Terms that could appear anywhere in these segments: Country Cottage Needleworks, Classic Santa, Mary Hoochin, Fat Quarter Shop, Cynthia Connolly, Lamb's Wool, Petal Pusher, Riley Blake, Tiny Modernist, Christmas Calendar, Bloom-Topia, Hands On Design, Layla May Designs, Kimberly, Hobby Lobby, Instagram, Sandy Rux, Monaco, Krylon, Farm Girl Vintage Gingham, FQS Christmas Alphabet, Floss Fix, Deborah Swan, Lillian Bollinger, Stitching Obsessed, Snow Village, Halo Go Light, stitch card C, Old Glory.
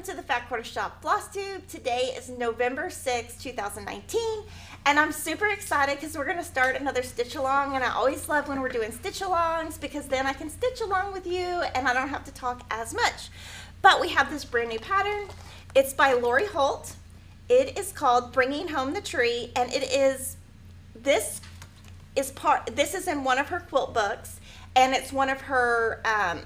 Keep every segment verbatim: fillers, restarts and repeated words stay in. Welcome to the Fat Quarter Shop Floss Tube. Today is November sixth, two thousand nineteen, and I'm super excited because we're going to start another stitch along, and I always love when we're doing stitch alongs because then I can stitch along with you and I don't have to talk as much. But we have this brand new pattern. It's by Lori Holt. It is called Bringing Home the Tree, and it is, this is part, this is in one of her quilt books, and it's one of her, um,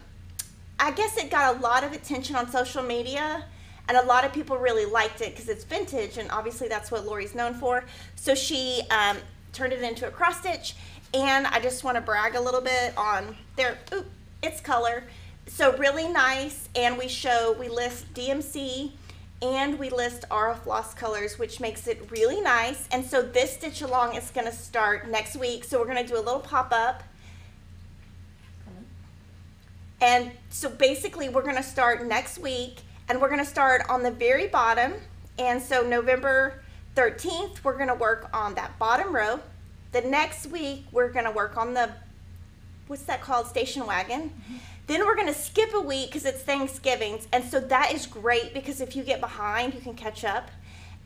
I guess it got a lot of attention on social media, and a lot of people really liked it because it's vintage, and obviously that's what Lori's known for. So she um, turned it into a cross stitch, and I just want to brag a little bit on their, oop, its color. So really nice, and we show, we list D M C, and we list Aurifloss colors, which makes it really nice. And so this stitch along is going to start next week, so we're going to do a little pop-up. And so basically we're going to start next week, and we're going to start on the very bottom. And so November thirteenth, we're going to work on that bottom row. The next week, we're going to work on the, what's that called, station wagon. Mm-hmm. Then we're going to skip a week because it's Thanksgiving. And so that is great because if you get behind, you can catch up.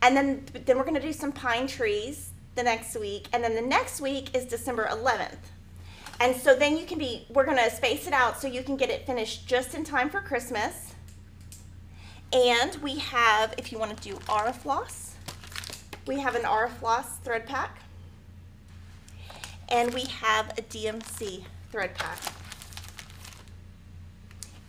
And then, then we're going to do some pine trees the next week. And then the next week is December eleventh. And so then you can be, we're gonna space it out so you can get it finished just in time for Christmas. And we have, if you wanna do Aurifloss, we have an Aurifloss thread pack. And we have a D M C thread pack.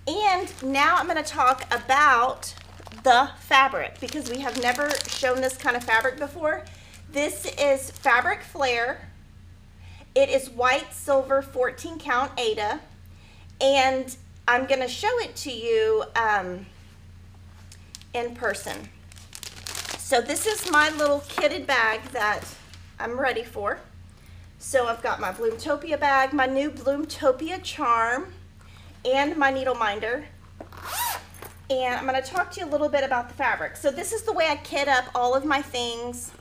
And now I'm gonna talk about the fabric because we have never shown this kind of fabric before. This is Fabric Flair. It is white silver fourteen count Aida, and I'm going to show it to you um, in person. So this is my little kitted bag that I'm ready for. So I've got my Bloom-Topia bag, my new Bloom-Topia charm, and my needle minder. And I'm going to talk to you a little bit about the fabric. So this is the way I kit up all of my things.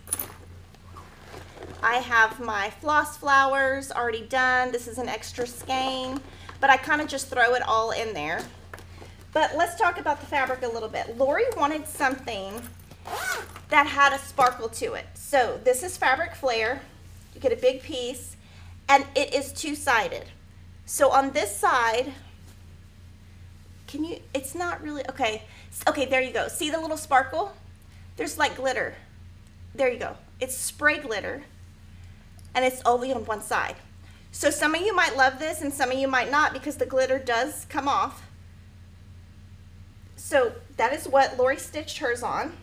I have my floss flowers already done. This is an extra skein, but I kind of just throw it all in there. But let's talk about the fabric a little bit. Lori wanted something that had a sparkle to it. So this is Fabric Flair. You get a big piece, and it is two-sided. So on this side, can you, it's not really, okay. Okay, there you go. See the little sparkle? There's like glitter. There you go. It's spray glitter. And it's only on one side. So some of you might love this and some of you might not because the glitter does come off. So that is what Lori stitched hers on.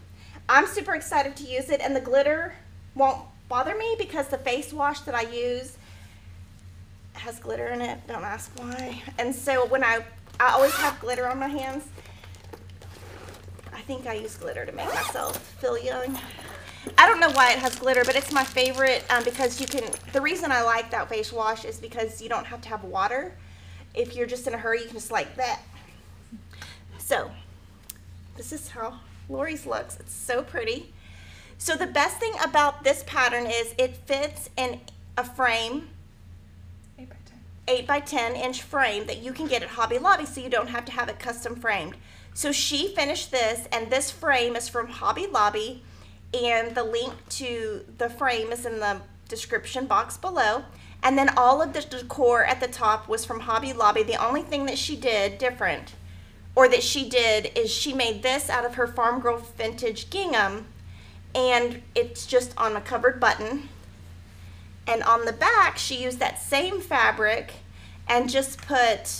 I'm super excited to use it, and the glitter won't bother me because the face wash that I use has glitter in it, don't ask why. And so when I, I always have glitter on my hands. I think I use glitter to make myself feel young. I don't know why it has glitter, but it's my favorite um, because you can, the reason I like that face wash is because you don't have to have water. If you're just in a hurry, you can just like that. So this is how Lori's looks. It's so pretty. So the best thing about this pattern is it fits in a frame, eight by ten inch frame that you can get at Hobby Lobby, so you don't have to have it custom framed. So she finished this, and this frame is from Hobby Lobby. And the link to the frame is in the description box below. And then all of the decor at the top was from Hobby Lobby. The only thing that she did different, or that she did, is she made this out of her Farm Girl Vintage Gingham. And it's just on a covered button. And on the back, she used that same fabric and just put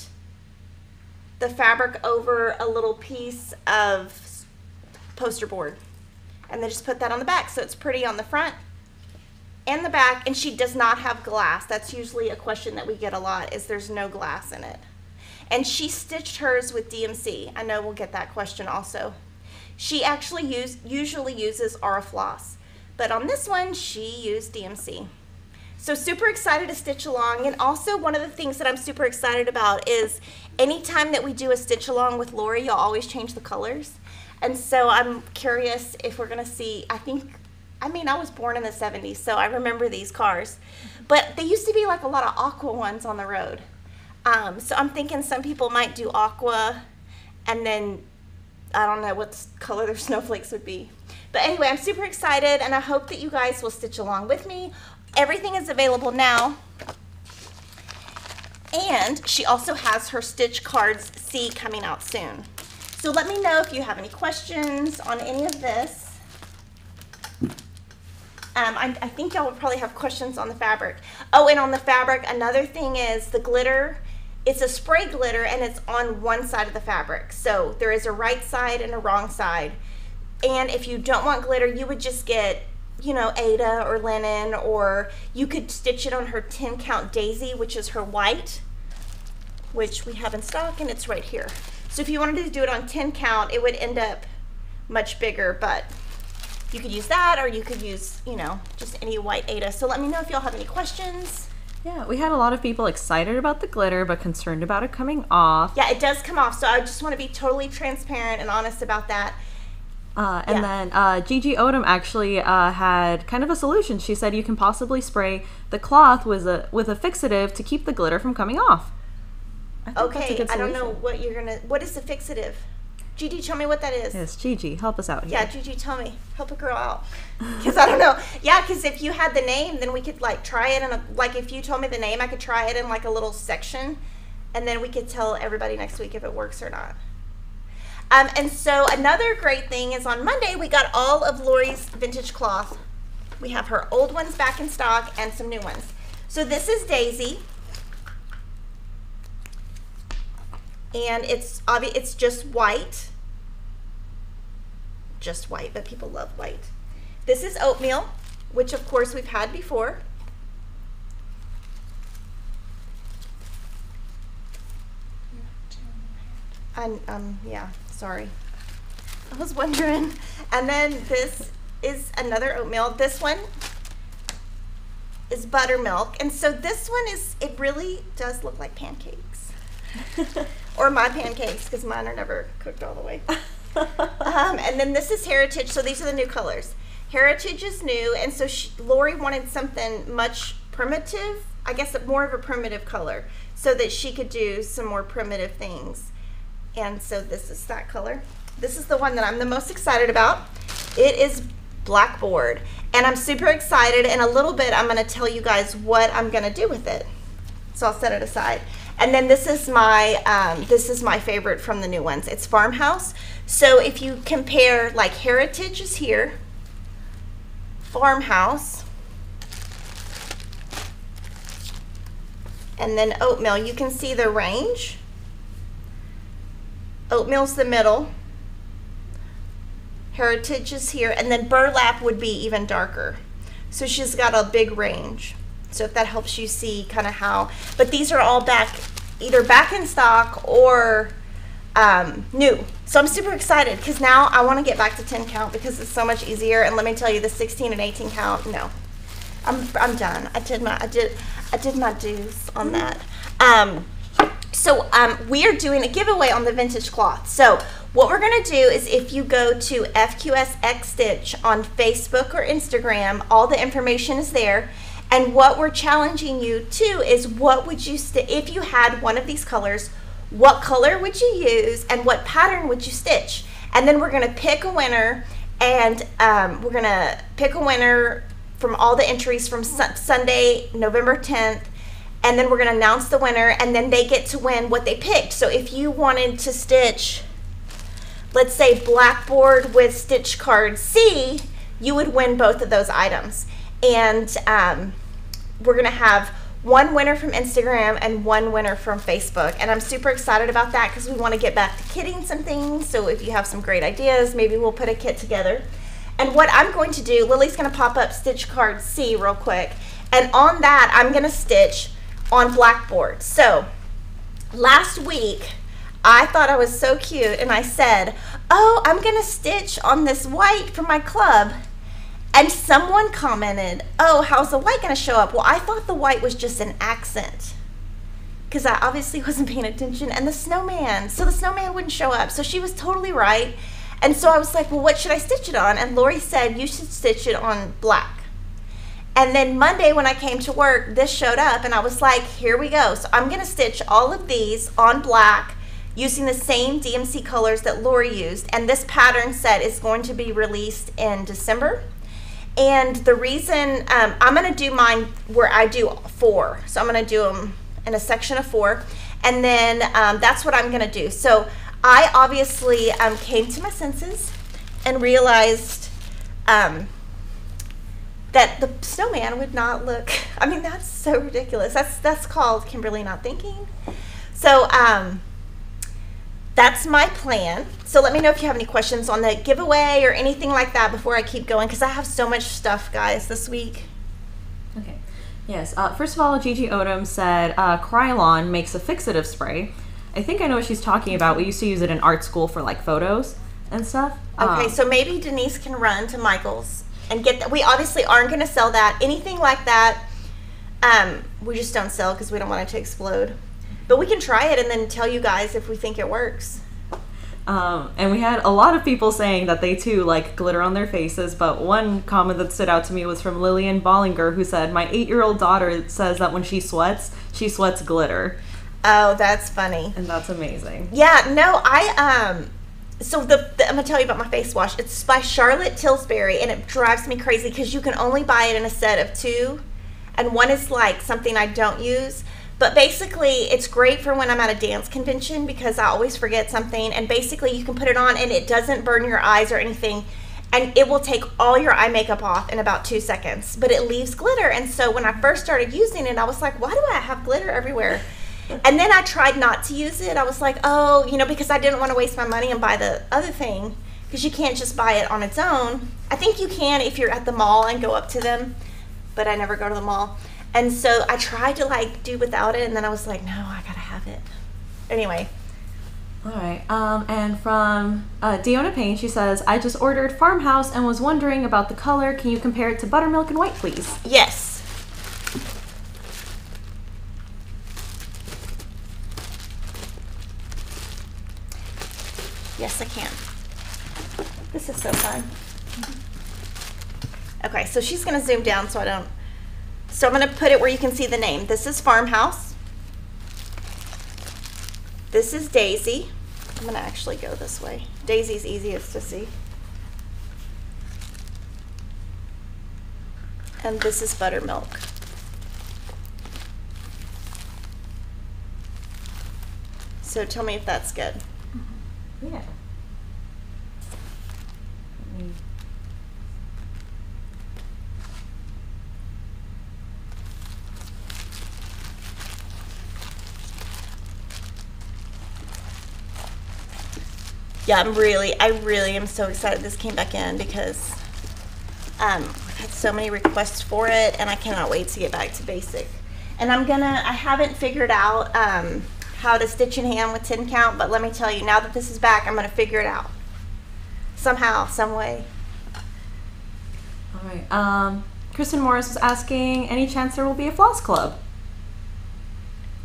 the fabric over a little piece of poster board. And they just put that on the back, so it's pretty on the front and the back. And she does not have glass. That's usually a question that we get a lot, is there's no glass in it. And she stitched hers with D M C. I know we'll get that question also. She actually use, usually uses Aurifloss, but on this one she used D M C. So super excited to stitch along. And also one of the things that I'm super excited about is anytime that we do a stitch along with Lori, you'll always change the colors. And so I'm curious if we're going to see, I think, I mean, I was born in the seventies, so I remember these cars. But they used to be like a lot of aqua ones on the road. Um, so I'm thinking some people might do aqua and then I don't know what color their snowflakes would be. But anyway, I'm super excited, and I hope that you guys will stitch along with me. Everything is available now. And she also has her stitch cards C coming out soon. So let me know if you have any questions on any of this. Um, I, I think y'all will probably have questions on the fabric. Oh, and on the fabric, another thing is the glitter. It's a spray glitter, and it's on one side of the fabric. So there is a right side and a wrong side. And if you don't want glitter, you would just get, you know, Aida or linen, or you could stitch it on her ten count daisy, which is her white, which we have in stock, and it's right here. So if you wanted to do it on ten count, it would end up much bigger, but you could use that, or you could use, you know, just any white Aida. So let me know if y'all have any questions. Yeah, we had a lot of people excited about the glitter, but concerned about it coming off. Yeah, it does come off, so I just want to be totally transparent and honest about that. Uh, and yeah. then uh, Gigi Odom actually uh, had kind of a solution. She said you can possibly spray the cloth with a with a fixative to keep the glitter from coming off. I think okay, that's a good solution. I don't know what you're gonna. What is the fixative? Gigi, tell me what that is. Yes, Gigi, help us out here. Yeah, Gigi, tell me. Help a girl out. Because I don't know. Yeah, because if you had the name, then we could like try it. And like if you told me the name, I could try it in like a little section, and then we could tell everybody next week if it works or not. Um, and so another great thing is on Monday, we got all of Lori's vintage cloth. We have her old ones back in stock and some new ones. So this is Daisy. And it's obvious, it's just white. Just white, but people love white. This is Oatmeal, which of course we've had before. And, um, yeah, sorry. I was wondering. And then this is another oatmeal. This one is buttermilk. And so this one is, it really does look like pancakes. Or my pancakes, because mine are never cooked all the way. um, and then this is Heritage. So these are the new colors. Heritage is new. And so she, Lori wanted something much primitive, I guess more of a primitive color, so that she could do some more primitive things. And so this is that color. This is the one that I'm the most excited about. It is Blackboard. And I'm super excited. In a little bit, I'm gonna tell you guys what I'm gonna do with it. So I'll set it aside. And then this is my, um, this is my favorite from the new ones. It's Farmhouse. So if you compare, like Heritage is here, Farmhouse, and then Oatmeal, you can see the range. Oatmeal's the middle, Heritage is here, and then Burlap would be even darker. So she's got a big range. So if that helps you see kind of how, but these are all back, either back in stock or um, new. So I'm super excited because now I want to get back to ten count because it's so much easier. And let me tell you, the sixteen and eighteen count, no, I'm, I'm done. I did my, I did, I did my dues on that. Um, So um, we are doing a giveaway on the vintage cloth. So what we're gonna do is if you go to F Q S X stitch on Facebook or Instagram, all the information is there. And what we're challenging you to is what would you, if you had one of these colors, what color would you use and what pattern would you stitch? And then we're gonna pick a winner and um, we're gonna pick a winner from all the entries from su Sunday, November tenth. And then we're gonna announce the winner and then they get to win what they picked. So if you wanted to stitch, let's say Blackboard with stitch card C, you would win both of those items. And um, we're gonna have one winner from Instagram and one winner from Facebook. And I'm super excited about that because we wanna get back to kitting some things. So if you have some great ideas, maybe we'll put a kit together. And what I'm going to do, Lily's gonna pop up stitch card C real quick. And on that, I'm gonna stitch on Blackboard. So last week I thought I was so cute and I said, oh, I'm gonna stitch on this white for my club, and someone commented, oh, how's the white gonna show up? Well, I thought the white was just an accent because I obviously wasn't paying attention, and the snowman, so the snowman wouldn't show up. So she was totally right. And so I was like, well, what should I stitch it on? And Lori said you should stitch it on black. And then Monday when I came to work, this showed up and I was like, here we go. So I'm gonna stitch all of these on black, using the same D M C colors that Lori used, and this pattern set is going to be released in December. And the reason, um, I'm gonna do mine where I do four. So I'm gonna do them in a section of four. And then um, that's what I'm gonna do. So I obviously um, came to my senses and realized um, that the snowman would not look, I mean, that's so ridiculous. That's, that's called Kimberly not thinking. So um, that's my plan. So let me know if you have any questions on the giveaway or anything like that before I keep going, because I have so much stuff, guys, this week. Okay. Yes, uh, first of all, Gigi Odom said, uh, Krylon makes a fixative spray. I think I know what she's talking about. We used to use it in art school for like photos and stuff. Okay, um, so maybe Denise can run to Michael's and get that. We obviously aren't gonna sell that. Anything like that, um, we just don't sell because we don't want it to explode. But we can try it and then tell you guys if we think it works. Um, and we had a lot of people saying that they too like glitter on their faces, but one comment that stood out to me was from Lillian Bollinger, who said, my eight-year-old daughter says that when she sweats, she sweats glitter. Oh, that's funny. And that's amazing. Yeah, no, I, um, so the, the I'm gonna tell you about my face wash. It's by Charlotte Tilbury, and it drives me crazy because you can only buy it in a set of two, and one is like something I don't use. But basically, it's great for when I'm at a dance convention because I always forget something. And basically, you can put it on and it doesn't burn your eyes or anything. And it will take all your eye makeup off in about two seconds. But it leaves glitter. And so when I first started using it, I was like, why do I have glitter everywhere? And then I tried not to use it. I was like, oh, you know, because I didn't want to waste my money and buy the other thing. Because you can't just buy it on its own. I think you can if you're at the mall and go up to them. But I never go to the mall. And so I tried to like do without it, and then I was like, no, I gotta have it. Anyway. All right, um, and from uh, Diona Payne, she says, I just ordered Farmhouse and was wondering about the color. Can you compare it to Buttermilk and White, please? Yes. Yes, I can. This is so fun. Okay, so she's gonna zoom down so I don't. So I'm gonna put it where you can see the name. This is Farmhouse. This is Daisy. I'm gonna actually go this way. Daisy's easiest to see. And this is Buttermilk. So tell me if that's good. Yeah. Yeah, I'm really, I really am so excited this came back in because um, I've had so many requests for it, and I cannot wait to get back to basic. And I'm gonna, I haven't figured out um, how to stitch in hand with ten count, but let me tell you, now that this is back, I'm gonna figure it out. Somehow, some way. All right, um, Kristen Morris was asking, any chance there will be a floss club?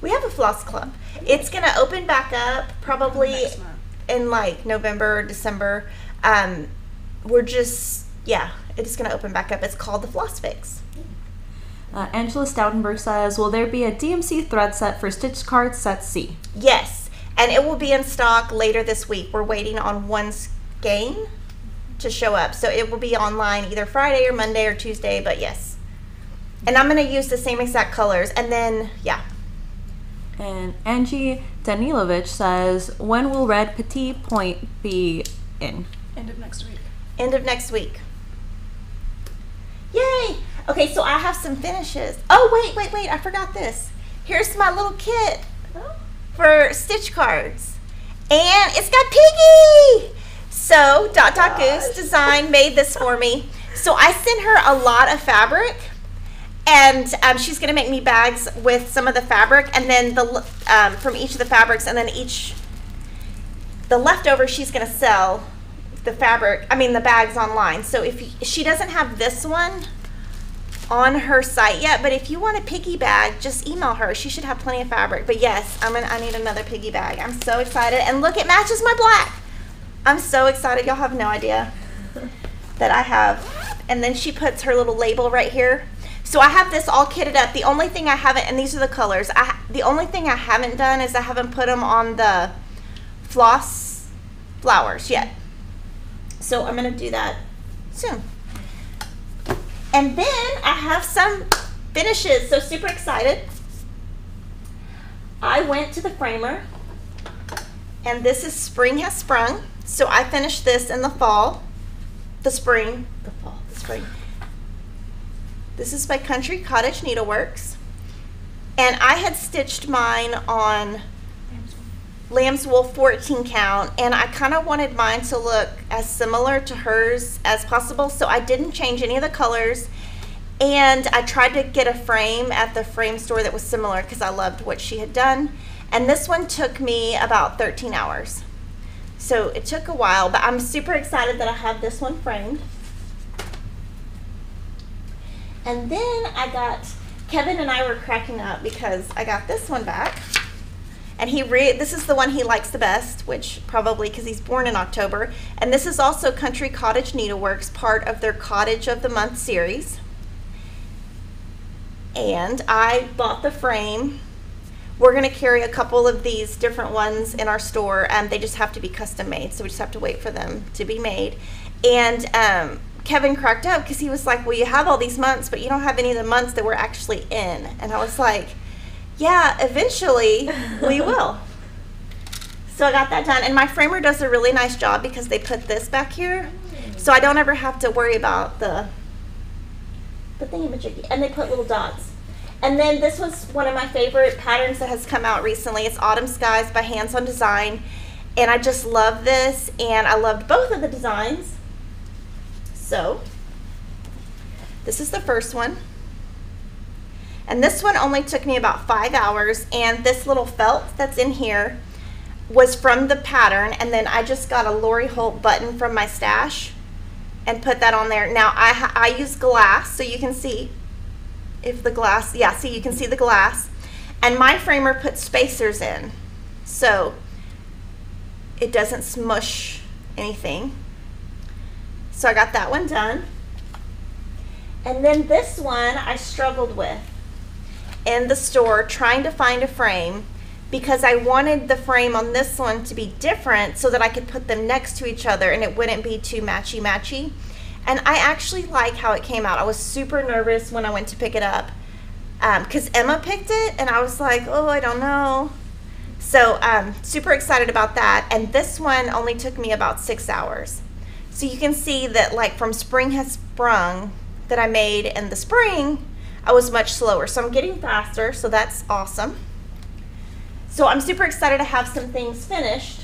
We have a floss club. It's gonna open back up probably in like November or December. Um, we're just, yeah, it's gonna open back up. It's called the Floss Fix. Uh, Angela Stoutenberg says, will there be a D M C thread set for Stitch Card Set C? Yes, and it will be in stock later this week. We're waiting on one skein to show up. So it will be online either Friday or Monday or Tuesday, but yes. And I'm gonna use the same exact colors, and then, yeah. And Angie Danilovich says, when will Red Petite Point be in? End of next week. End of next week. Yay! Okay, so I have some finishes. Oh, wait, wait, wait, I forgot this. Here's my little kit for stitch cards. And it's got Piggy! So, Dot Dot Goose Design made this for me. So I sent her a lot of fabric. And um, she's gonna make me bags with some of the fabric, and then the um, from each of the fabrics, and then each the leftover she's gonna sell the fabric. I mean the bags online. So if you, she doesn't have this one on her site yet, but if you want a piggy bag, just email her. She should have plenty of fabric. But yes, I'm gonna, I need another piggy bag. I'm so excited, and look, it matches my black. I'm so excited. Y'all have no idea that I have. And then she puts her little label right here. So I have this all kitted up. The only thing I haven't, and these are the colors, I, the only thing I haven't done is I haven't put them on the floss flowers yet. So I'm gonna do that soon. And then I have some finishes, so super excited. I went to the framer, and this is Spring Has Sprung. So I finished this in the fall, the spring, the fall, the spring. This is by Country Cottage Needleworks. And I had stitched mine on lamb's wool fourteen count, and I kind of wanted mine to look as similar to hers as possible, so I didn't change any of the colors, and I tried to get a frame at the frame store that was similar because I loved what she had done. And this one took me about thirteen hours, so it took a while, but I'm super excited that I have this one framed. And then I got, Kevin and I were cracking up because I got this one back. And he re this is the one he likes the best, which probably because he's born in October. And this is also Country Cottage Needleworks, part of their Cottage of the Month series. And I bought the frame. We're gonna carry a couple of these different ones in our store, and um, they just have to be custom made. So we just have to wait for them to be made. And um, Kevin cracked up because he was like, well, you have all these months, but you don't have any of the months that we're actually in. And I was like, yeah, eventually we will. So I got that done, and my framer does a really nice job because they put this back here, so I don't ever have to worry about the the thingamajiggy. And they put little dots. And then this was one of my favorite patterns that has come out recently. It's Autumn Skies by Hands On Design, and I just love this, and I loved both of the designs. So this is the first one. And this one only took me about five hours. And this little felt that's in here was from the pattern. And then I just got a Lori Holt button from my stash and put that on there. Now I, I use glass, so you can see if the glass, yeah, see, you can see the glass. And my framer put spacers in, so it doesn't smush anything. So I got that one done. And then this one I struggled with in the store, trying to find a frame, because I wanted the frame on this one to be different so that I could put them next to each other and it wouldn't be too matchy matchy. And I actually like how it came out. I was super nervous when I went to pick it up because um, Emma picked it, and I was like, oh, I don't know. So um, super excited about that. And this one only took me about six hours, so you can see that, like, from Spring Has Sprung that I made in the spring, I was much slower. So I'm getting faster, so that's awesome. So I'm super excited to have some things finished.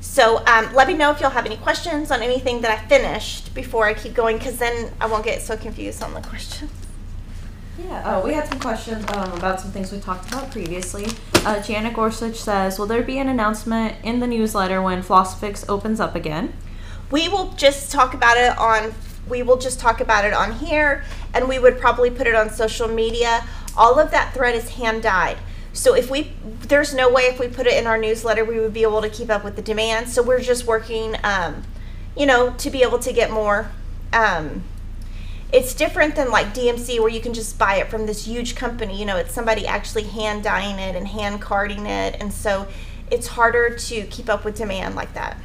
So um, let me know if you'll have any questions on anything that I finished before I keep going, because then I won't get so confused on the questions. Yeah, uh, we had some questions um, about some things we talked about previously. Uh, Janet Gorsuch says, will there be an announcement in the newsletter when Floss Fix opens up again? We will just talk about it on We will just talk about it on here, and we would probably put it on social media. All of that thread is hand dyed. So if we, there's no way if we put it in our newsletter, we would be able to keep up with the demand. So we're just working, um, you know, to be able to get more. Um, it's different than like D M C, where you can just buy it from this huge company. You know, it's somebody actually hand dyeing it and hand carding it. And so it's harder to keep up with demand like that.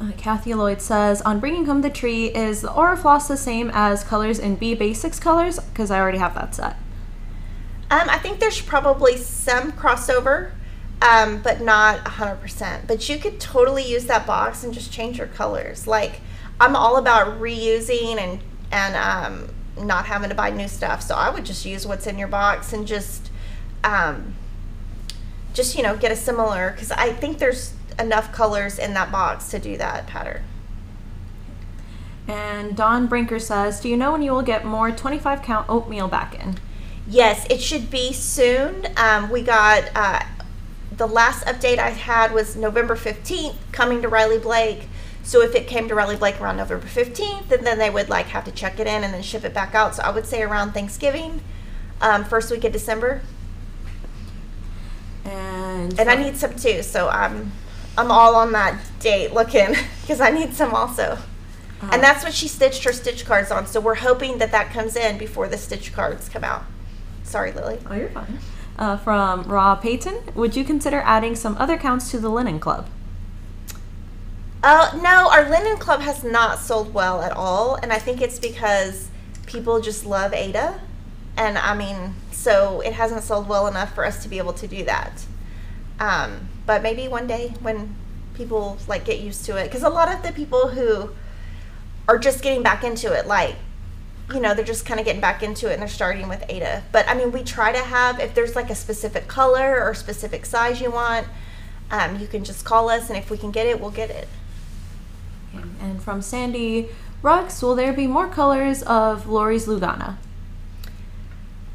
Uh, Kathy Lloyd says, on Bringing Home the Tree, is the Aurifloss the same as colors in B Basics colors? Because I already have that set. Um, I think there's probably some crossover, um, but not one hundred percent. But you could totally use that box and just change your colors. Like, I'm all about reusing and, and um, not having to buy new stuff. So I would just use what's in your box and just, um, just you know, get a similar, because I think there's enough colors in that box to do that pattern. And Don Brinker says, do you know when you will get more twenty-five count oatmeal back in? Yes, it should be soon. Um, we got, uh, the last update I had was November fifteenth, coming to Riley Blake. So if it came to Riley Blake around November fifteenth, then, then they would like have to check it in and then ship it back out. So I would say around Thanksgiving, um, first week of December. And, and I need some too, so I'm, I'm all on that date looking, because I need some also. Uh, and that's what she stitched her stitch cards on, so we're hoping that that comes in before the stitch cards come out. Sorry, Lily. Oh, you're fine. uh, from Raw Payton. Would you consider adding some other counts to the Linen Club? Uh, no, our Linen Club has not sold well at all, and I think it's because people just love Aida, and I mean, so it hasn't sold well enough for us to be able to do that. Um, but maybe one day when people like get used to it, because a lot of the people who are just getting back into it, like, you know, they're just kind of getting back into it and they're starting with Aida. But I mean, we try to have, if there's like a specific color or specific size you want, um, you can just call us, and if we can get it, we'll get it. And from Sandy Rux, will there be more colors of Lori's Lugana?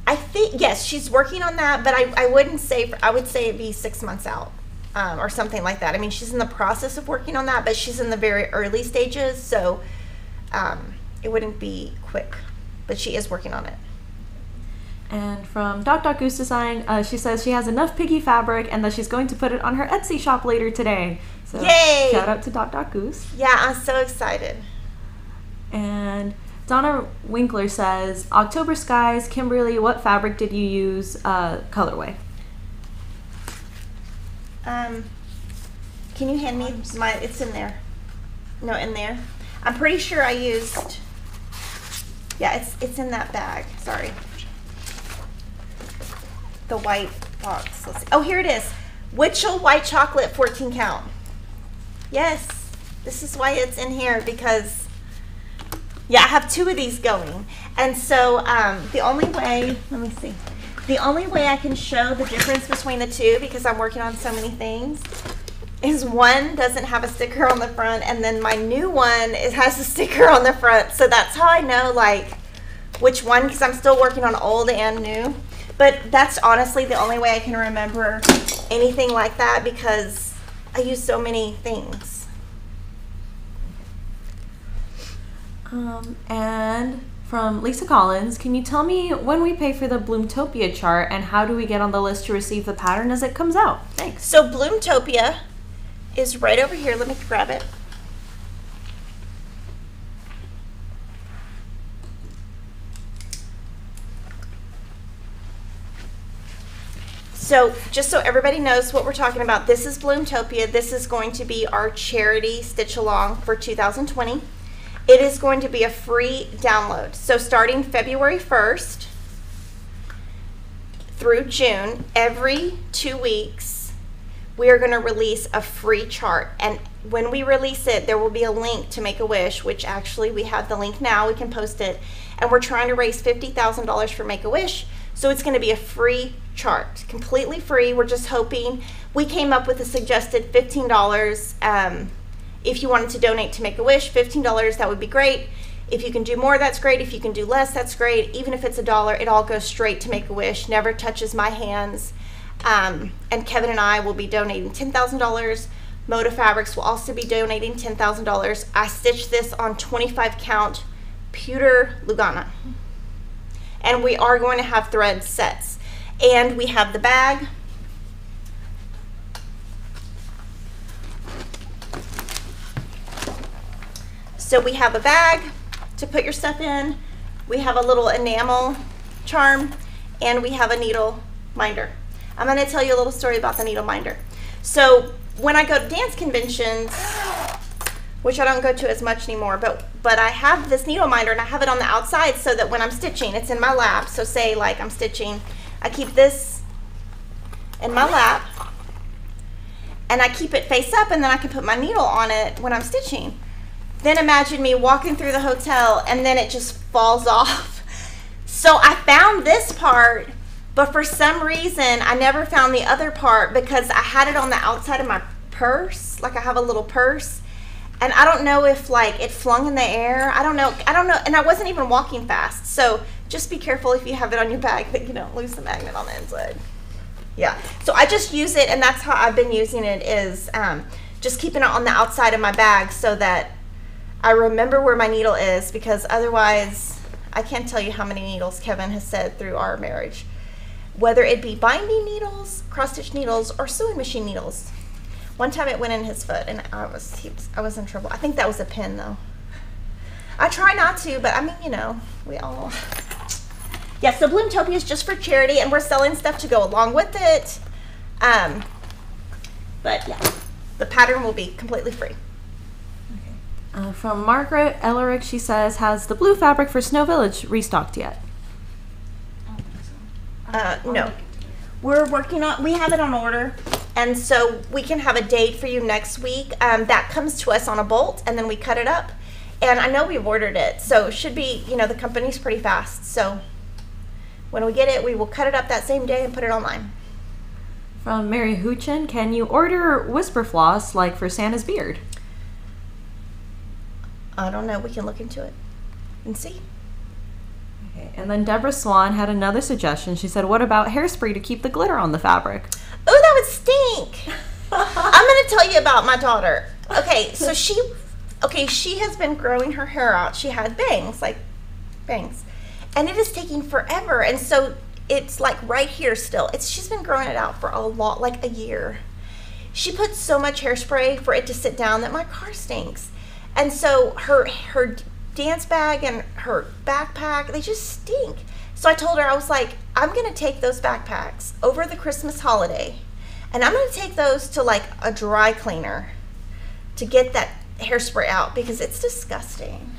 I think, yes, she's working on that, but I, I wouldn't say, for, I would say it'd be six months out um, or something like that. I mean, she's in the process of working on that, but she's in the very early stages, so um, it wouldn't be quick, but she is working on it. And from Dot Dot Goose Design, uh, she says she has enough piggy fabric and that she's going to put it on her Etsy shop later today. So yay! Shout out to Dot Dot Goose. Yeah, I'm so excited. And Donna Winkler says, October Skies, Kimberly, what fabric did you use uh, colorway? Um, can you hand me my, it's in there. No, in there. I'm pretty sure I used, yeah, it's, it's in that bag, sorry. The white box, let's see. Oh, here it is. Wichelt White Chocolate fourteen count. Yes, this is why it's in here, because yeah, I have two of these going. And so um, the only way, let me see, the only way I can show the difference between the two, because I'm working on so many things, is one doesn't have a sticker on the front, and then my new one, it has a sticker on the front. So that's how I know like which one, because I'm still working on old and new. But that's honestly the only way I can remember anything like that, because I use so many things. Um, and from Lisa Collins, can you tell me when we pay for the Bloom-Topia chart and how do we get on the list to receive the pattern as it comes out? Thanks. So Bloom-Topia is right over here. Let me grab it. So just so everybody knows what we're talking about, this is Bloom-Topia. This is going to be our charity stitch along for two thousand twenty. It is going to be a free download. So starting February first through June, every two weeks, we are gonna release a free chart. And when we release it, there will be a link to Make-A-Wish, which actually we have the link now, we can post it. And we're trying to raise fifty thousand dollars for Make-A-Wish. So it's gonna be a free chart, completely free. We're just hoping, we came up with a suggested fifteen dollars um, if you wanted to donate to Make-A-Wish, fifteen dollars, that would be great. If you can do more, that's great. If you can do less, that's great. Even if it's a dollar, it all goes straight to Make-A-Wish, never touches my hands. Um, and Kevin and I will be donating ten thousand dollars. Moda Fabrics will also be donating ten thousand dollars. I stitched this on twenty-five count pewter Lugana. And we are going to have thread sets. And we have the bag. So we have a bag to put your stuff in, we have a little enamel charm, and we have a needle minder. I'm gonna tell you a little story about the needle minder. So when I go to dance conventions, which I don't go to as much anymore, but, but I have this needle minder and I have it on the outside so that when I'm stitching, it's in my lap. So say like I'm stitching, I keep this in my lap and I keep it face up, and then I can put my needle on it when I'm stitching. Then imagine me walking through the hotel and then it just falls off. So I found this part, but for some reason I never found the other part because I had it on the outside of my purse. Like I have a little purse, and I don't know if like it flung in the air. I don't know. I don't know. And I wasn't even walking fast. So just be careful if you have it on your bag that you don't lose the magnet on the inside. Yeah. So I just use it, and that's how I've been using it, is um, just keeping it on the outside of my bag so that I remember where my needle is, because otherwise I can't tell you how many needles Kevin has said through our marriage, whether it be binding needles, cross-stitch needles, or sewing machine needles. One time it went in his foot and I was, he was, I was in trouble. I think that was a pin though. I try not to, but I mean, you know, we all, yeah, so Bloom-Topia is just for charity, and we're selling stuff to go along with it. Um, but yeah, the pattern will be completely free. Uh, from Margaret Ellerick, she says, has the blue fabric for Snow Village restocked yet? Uh, no. We're working on, we have it on order, and so we can have a date for you next week. Um, that comes to us on a bolt, and then we cut it up. And I know we've ordered it, so it should be, you know, the company's pretty fast. So when we get it, we will cut it up that same day and put it online. From Mary Hoochin, can you order Whisper Floss like for Santa's beard? I don't know. We can look into it and see. Okay. And then Deborah Swan had another suggestion. She said, what about hairspray to keep the glitter on the fabric? Oh, that would stink. I'm going to tell you about my daughter. Okay, so she, okay, she has been growing her hair out. She had bangs, like bangs. And it is taking forever. And so it's like right here still. It's she's been growing it out for a lot, like a year. She put so much hairspray for it to sit down that my car stinks. And so her her dance bag and her backpack, they just stink. So I told her, I was like, I'm gonna take those backpacks over the Christmas holiday, and I'm gonna take those to like a dry cleaner to get that hairspray out, because it's disgusting.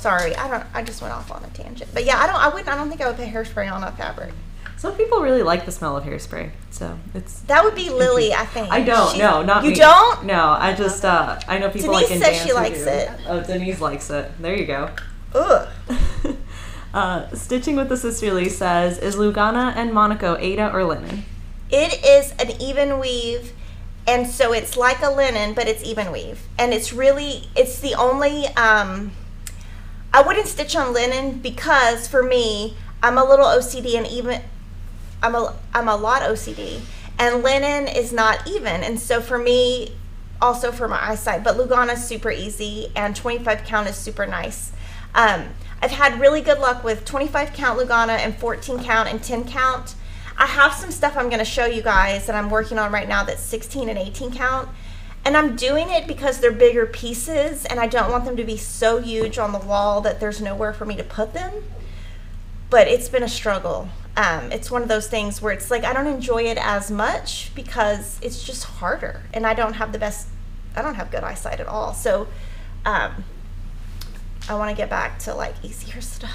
Sorry, I don't, I just went off on a tangent. But yeah, I don't, I wouldn't, I don't think I would put hairspray on a fabric. Some people really like the smell of hairspray, so it's... That would be Lily, I think. I don't, She's, no, not you me. You don't? No, I just, uh, I know people Denise like in dance. Denise says she likes do. it. Oh, Denise likes it. There you go. Ugh. uh, Stitching with the Sisterly says, is Lugana and Monaco Aida or linen? It is an even weave, and so it's like a linen, but it's even weave. And it's really, it's the only, um, I wouldn't stitch on linen because, for me, I'm a little O C D and even... I'm a, I'm a lot O C D, and linen is not even, and so for me, also for my eyesight, but Lugana's super easy, and twenty-five count is super nice. Um, I've had really good luck with twenty-five count Lugana and fourteen count and ten count. I have some stuff I'm going to show you guys that I'm working on right now that's sixteen and eighteen count, and I'm doing it because they're bigger pieces, and I don't want them to be so huge on the wall that there's nowhere for me to put them, but it's been a struggle. Um, it's one of those things where it's like I don't enjoy it as much because it's just harder, and I don't have the best, I don't have good eyesight at all. So um, I want to get back to like easier stuff.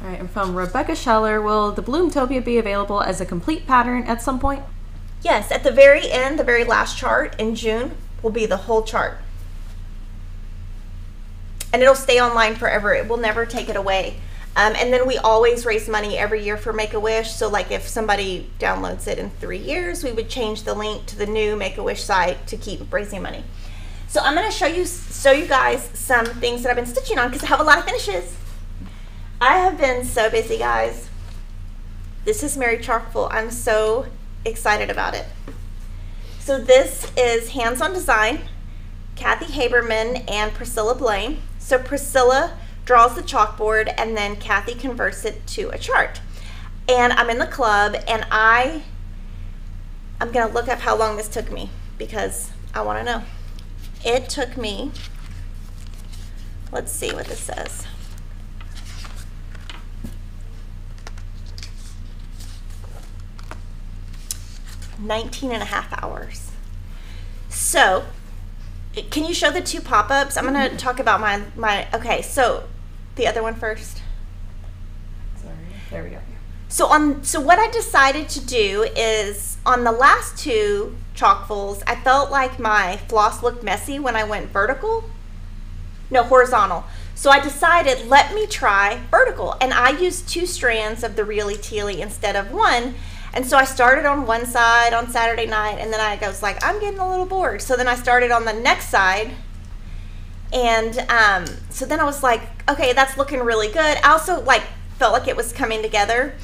All right, and from Rebecca Scheller, will the Bloom-Topia be available as a complete pattern at some point? Yes, at the very end, the very last chart in June will be the whole chart. And it'll stay online forever. It will never take it away. Um, and then we always raise money every year for Make-A-Wish. So like if somebody downloads it in three years, we would change the link to the new Make-A-Wish site to keep raising money. So I'm gonna show you, show you guys some things that I've been stitching on because I have a lot of finishes. I have been so busy, guys. This is Mary Chalkful. I'm so excited about it. So this is Hands On Design, Kathy Haberman and Priscilla Blaine. So Priscilla draws the chalkboard, and then Kathy converts it to a chart. And I'm in the club, and I, I'm gonna look up how long this took me because I wanna know. It took me, let's see what this says. nineteen and a half hours. So, can you show the two pop-ups? I'm gonna mm-hmm. talk about my, my, okay, so, the other one first. Sorry, there we go. So on, so what I decided to do is on the last two chalkfuls, I felt like my floss looked messy when I went vertical. No, horizontal. So I decided, let me try vertical. And I used two strands of the Really Tealy instead of one. And so I started on one side on Saturday night, and then I was like, I'm getting a little bored. So then I started on the next side. And um, so then I was like, okay, that's looking really good. I also like felt like it was coming together.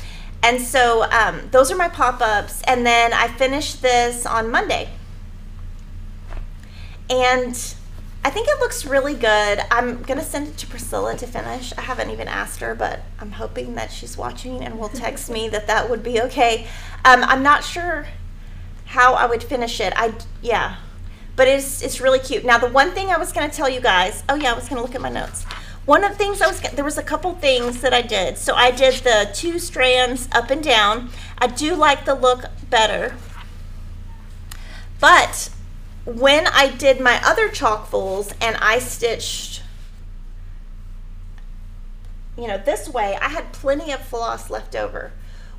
And so um, those are my pop-ups. And then I finished this on Monday. And I think it looks really good. I'm gonna send it to Priscilla to finish. I haven't even asked her, but I'm hoping that she's watching and will text me that that would be okay. Um, I'm not sure how I would finish it. I, yeah, but it's, it's really cute. Now, the one thing I was gonna tell you guys, oh yeah, I was gonna look at my notes. One of the things I was, there was a couple things that I did. So I did the two strands up and down. I do like the look better. But when I did my other chalk folds and I stitched, you know, this way, I had plenty of floss left over.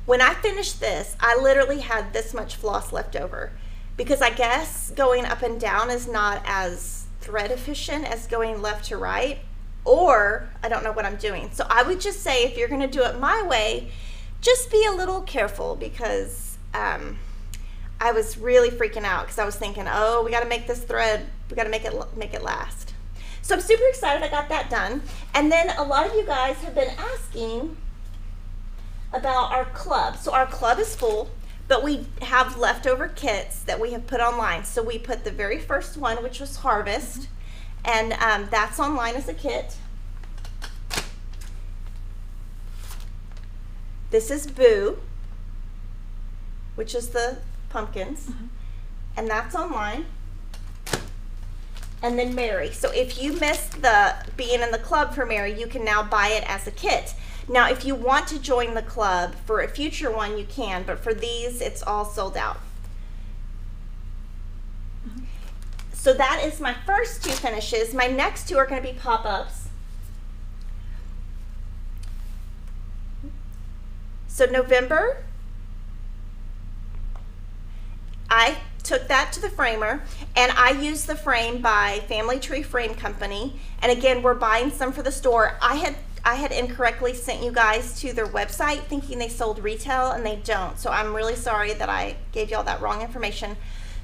When I finished this, I literally had this much floss left over, because I guess going up and down is not as thread efficient as going left to right, or I don't know what I'm doing. So I would just say, if you're gonna do it my way, just be a little careful, because um, I was really freaking out because I was thinking, oh, we gotta make this thread, we gotta make it, make it last. So I'm super excited I got that done. And then a lot of you guys have been asking about our club. So our club is full, but we have leftover kits that we have put online. So we put the very first one, which was Harvest, and um, that's online as a kit. This is Boo, which is the pumpkins, mm-hmm. and that's online. And then Mary. So if you missed the being in the club for Mary, you can now buy it as a kit. Now, if you want to join the club for a future one, you can, but for these, it's all sold out. Mm-hmm. So that is my first two finishes. My next two are going to be pop-ups. So November, I took that to the framer, and I used the frame by Family Tree Frame Company. And again, we're buying some for the store. I had I had incorrectly sent you guys to their website thinking they sold retail, and they don't. So I'm really sorry that I gave y'all that wrong information.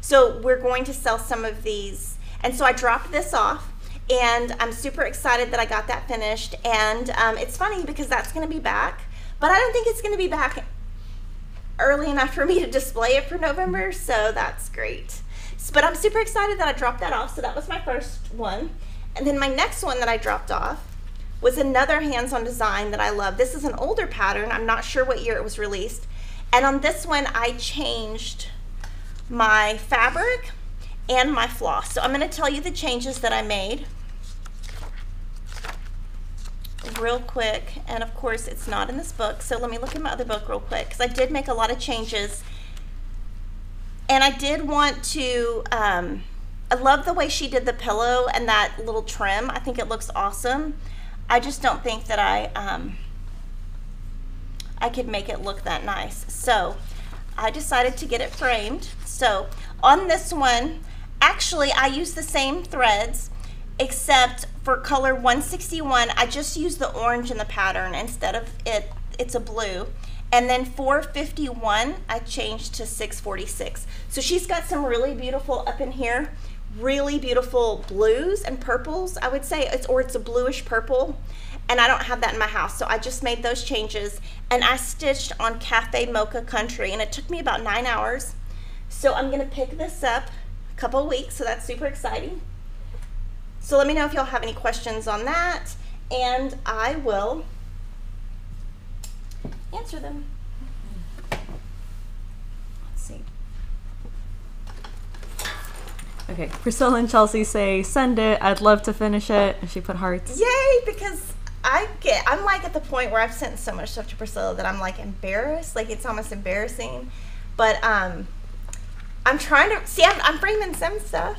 So we're going to sell some of these. And so I dropped this off, and I'm super excited that I got that finished. And um, it's funny because that's gonna be back, but I don't think it's gonna be back early enough for me to display it for November, so that's great. But I'm super excited that I dropped that off. So that was my first one. And then my next one that I dropped off was another Hands On Design that I love. This is an older pattern. I'm not sure what year it was released. And on this one, I changed my fabric and my floss. So I'm gonna tell you the changes that I made real quick. And of course, it's not in this book. So let me look in my other book real quick, because I did make a lot of changes. And I did want to, um, I love the way she did the pillow and that little trim. I think it looks awesome. I just don't think that I um, I could make it look that nice. So I decided to get it framed. So on this one, actually I used the same threads, except for color one sixty-one, I just used the orange in the pattern instead of it, it's a blue. And then four fifty-one, I changed to six forty-six. So she's got some really beautiful up in here, really beautiful blues and purples, I would say, it's or it's a bluish purple, and I don't have that in my house, so I just made those changes. And I stitched on Cafe Mocha Country, and it took me about nine hours, so I'm gonna pick this up a couple weeks, so that's super exciting. So let me know if y'all have any questions on that, and I will answer them. Let's see. Okay, Priscilla and Chelsea say, send it, I'd love to finish it. And she put hearts. Yay, because I get, I'm like at the point where I've sent so much stuff to Priscilla that I'm like embarrassed, like it's almost embarrassing. But um, I'm trying to, see, I'm, I'm framing some stuff.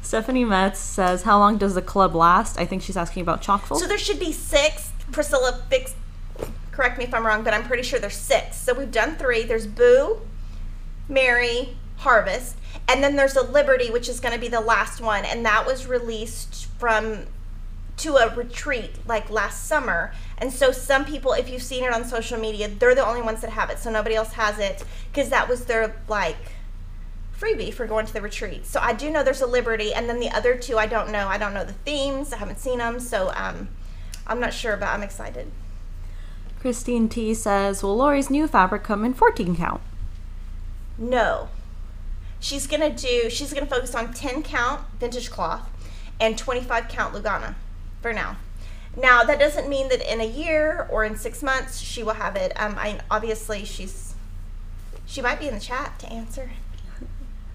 Stephanie Metz says, how long does the club last? I think she's asking about chalk folds. So there should be six. Priscilla, fix, correct me if I'm wrong, but I'm pretty sure there's six. So we've done three. There's Boo, Mary, Harvest, and then there's a Liberty, which is going to be the last one, and that was released from to a retreat like last summer. And so some people, if you've seen it on social media, they're the only ones that have it, so nobody else has it, because that was their like freebie for going to the retreat. So I do know there's a Liberty, and then the other two I don't know. I don't know the themes, I haven't seen them, so um, I'm not sure, but I'm excited. Christine T says, will Lori's new fabric come in fourteen count? No. She's gonna do, she's gonna focus on ten count vintage cloth and twenty-five count Lugana for now. Now, that doesn't mean that in a year or in six months she will have it. Um, I, obviously she's, she might be in the chat to answer.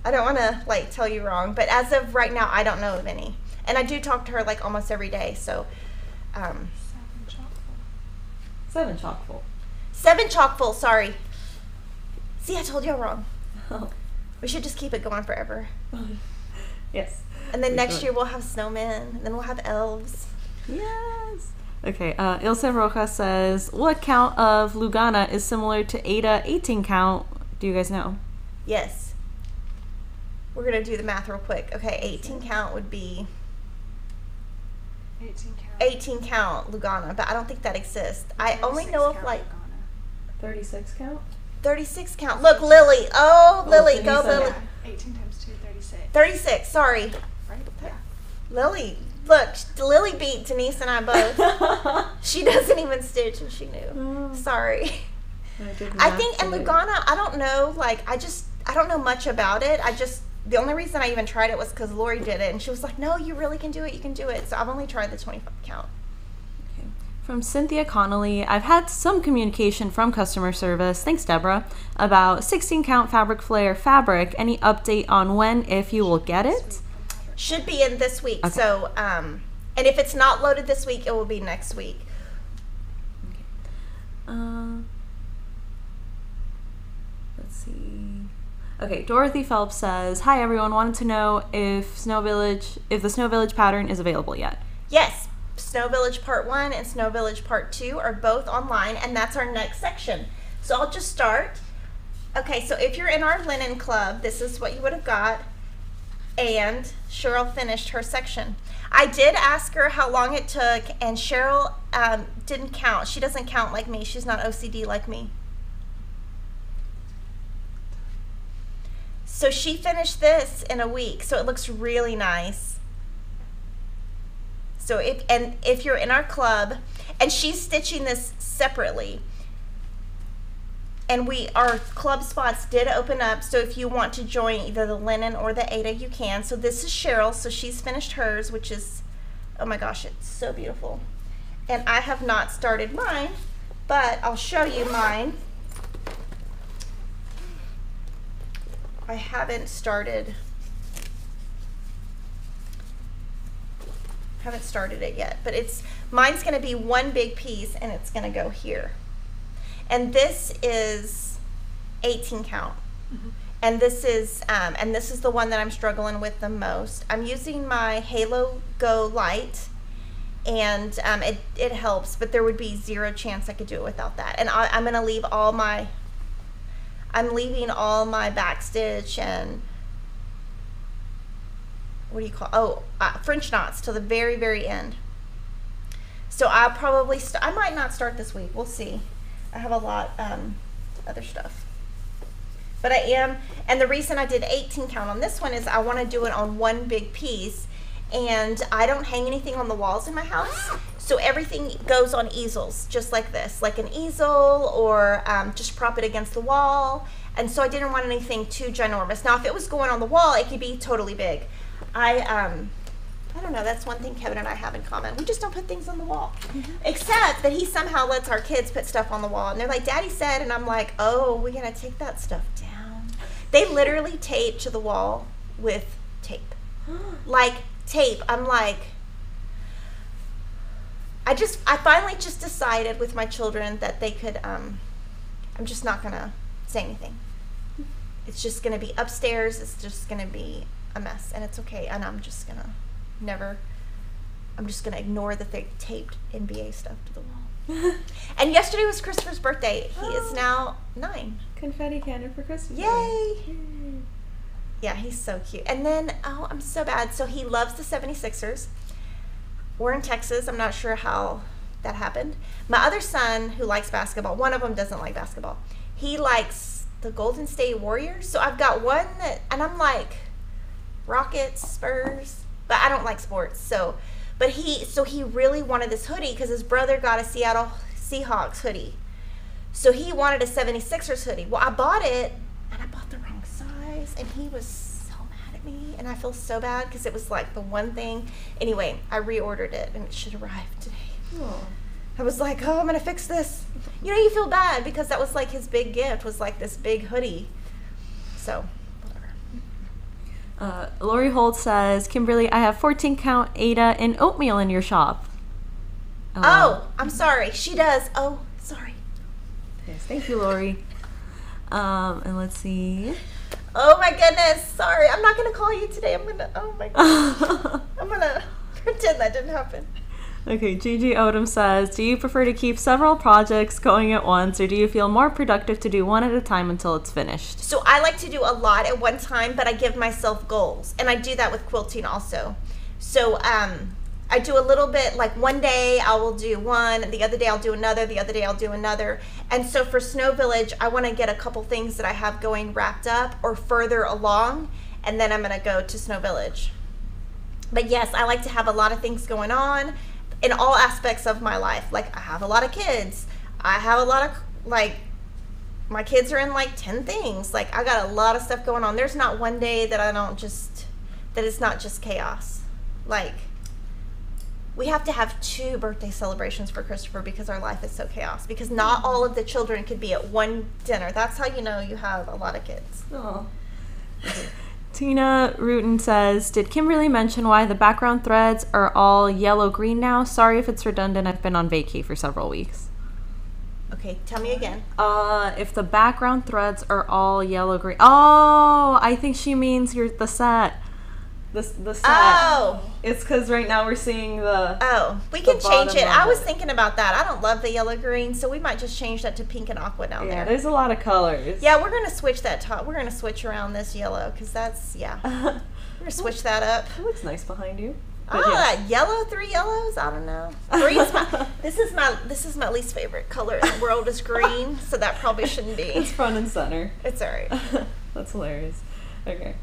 I don't wanna like tell you wrong, but as of right now, I don't know of any. And I do talk to her like almost every day, so um, seven chock full. Seven chock full, sorry. See, I told you all wrong. Oh. We should just keep it going forever. Yes. And then we next should. year we'll have snowmen, and then we'll have elves. Yes. Okay, uh, Ilse Rojas says, what count of Lugana is similar to Aida eighteen count? Do you guys know? Yes. We're going to do the math real quick. Okay, eighteen count would be... eighteen count. eighteen count Lugana, but I don't think that exists. I only know of like... Lugana. thirty-six count? thirty-six count. Look, Lily. Oh, oh Lily. Go, Lily. Yeah. eighteen times two, thirty-six. thirty-six, sorry. Right? Yeah. Lily. Look, Lily beat Denise and I both. She doesn't even stitch, and she knew. Mm. Sorry. I, I think, and Lugana, I don't know, like, I just, I don't know much about it. I just, the only reason I even tried it was because Lori did it, and she was like, no, you really can do it, you can do it. So I've only tried the twenty-five count. Okay. From Cynthia Connolly, I've had some communication from customer service, thanks Deborah, about sixteen count Fabric Flair fabric. Any update on when, if you will get it? Should be in this week. Okay. So, um, and if it's not loaded this week, it will be next week. Okay. Uh, let's see. Okay, Dorothy Phelps says, hi everyone, wanted to know if Snow Village, if the Snow Village pattern is available yet. Yes, Snow Village Part one and Snow Village Part two are both online, and that's our next section. So I'll just start. Okay, so if you're in our linen club, this is what you would have got. And Cheryl finished her section. I did ask her how long it took, and Cheryl um, didn't count. She doesn't count like me. She's not O C D like me. So she finished this in a week, so it looks really nice. So if, and if you're in our club, and she's stitching this separately, and we, our club spots did open up, so if you want to join either the linen or the Aida, you can. So this is Cheryl, so she's finished hers, which is, oh my gosh, it's so beautiful. And I have not started mine, but I'll show you mine. I haven't started, haven't started it yet, but it's, mine's gonna be one big piece, and it's gonna go here. And this is eighteen count. Mm-hmm. And this is um, and this is the one that I'm struggling with the most. I'm using my Halo Go Light, and um, it, it helps, but there would be zero chance I could do it without that. And I, I'm gonna leave all my, I'm leaving all my backstitch and, what do you call, oh, uh, French knots till the very, very end. So I'll probably, st I might not start this week, we'll see. I have a lot um, other stuff, but I am, and the reason I did eighteen count on this one is I want to do it on one big piece, and I don't hang anything on the walls in my house, so everything goes on easels, just like this, like an easel, or um, just prop it against the wall, and so I didn't want anything too ginormous. Now if it was going on the wall, it could be totally big. I um, I don't know, that's one thing Kevin and I have in common. We just don't put things on the wall. Mm-hmm. Except that he somehow lets our kids put stuff on the wall. And they're like, Daddy said, and I'm like, oh, we're gonna take that stuff down. They literally tape to the wall with tape. Like tape, I'm like, I just, I finally just decided with my children that they could, um, I'm just not gonna say anything. It's just gonna be upstairs, it's just gonna be a mess, and it's okay, and I'm just gonna, never, I'm just gonna ignore that they taped N B A stuff to the wall. And yesterday was Christopher's birthday. He oh. is now nine. Confetti cannon for Christmas. Yay. Yay! Yeah, he's so cute. And then, oh, I'm so bad. So he loves the seventy-sixers. We're in Texas. I'm not sure how that happened. My other son, who likes basketball, one of them doesn't like basketball. He likes the Golden State Warriors. So I've got one that, and I'm like, Rockets, Spurs, but I don't like sports, so, but he, so he really wanted this hoodie because his brother got a Seattle Seahawks hoodie. So he wanted a seventy-sixers hoodie. Well, I bought it, and I bought the wrong size, and he was so mad at me, and I feel so bad because it was like the one thing. Anyway, I reordered it, and it should arrive today. Aww. I was like, oh, I'm gonna fix this. You know, you feel bad because that was like his big gift, was like this big hoodie, so. Uh, Lori Holt says, Kimberly, I have fourteen count Aida and oatmeal in your shop. Oh, oh I'm sorry. She does. Oh, sorry. Yes, thank you, Lori. Um, and let's see. Oh my goodness. Sorry, I'm not gonna call you today. I'm gonna. Oh my god. I'm gonna pretend that didn't happen. Okay, Gigi Odom says, do you prefer to keep several projects going at once, or do you feel more productive to do one at a time until it's finished? So I like to do a lot at one time, but I give myself goals, and I do that with quilting also. So um, I do a little bit, like one day I will do one, the other day I'll do another, the other day I'll do another. And so for Snow Village, I want to get a couple things that I have going wrapped up or further along, and then I'm going to go to Snow Village. But yes, I like to have a lot of things going on in all aspects of my life. Like, I have a lot of kids. I have a lot of, like, my kids are in like ten things. Like, I got a lot of stuff going on. There's not one day that I don't just, that it's not just chaos. Like, we have to have two birthday celebrations for Christopher because our life is so chaos, because not all of the children could be at one dinner. That's how you know you have a lot of kids. Oh. Tina Rutan says, did Kimberly mention why the background threads are all yellow-green now? Sorry if it's redundant. I've been on vacay for several weeks. Okay, tell me again. Uh, if the background threads are all yellow-green. Oh, I think she means your, the set. The, the set. Oh. It's because right now we're seeing the Oh, we can change it. I was thinking about that. I don't love the yellow-green, so we might just change that to pink and aqua down there. Yeah, there's a lot of colors. Yeah, we're going to switch that top. We're going to switch around this yellow because that's, yeah. We're going to switch that up. It looks nice behind you. Oh, that yellow, three yellows? I don't know. Green's my, this is my this is my least favorite color in the world is green, so that probably shouldn't be. It's front and center. It's all right. That's hilarious. Okay.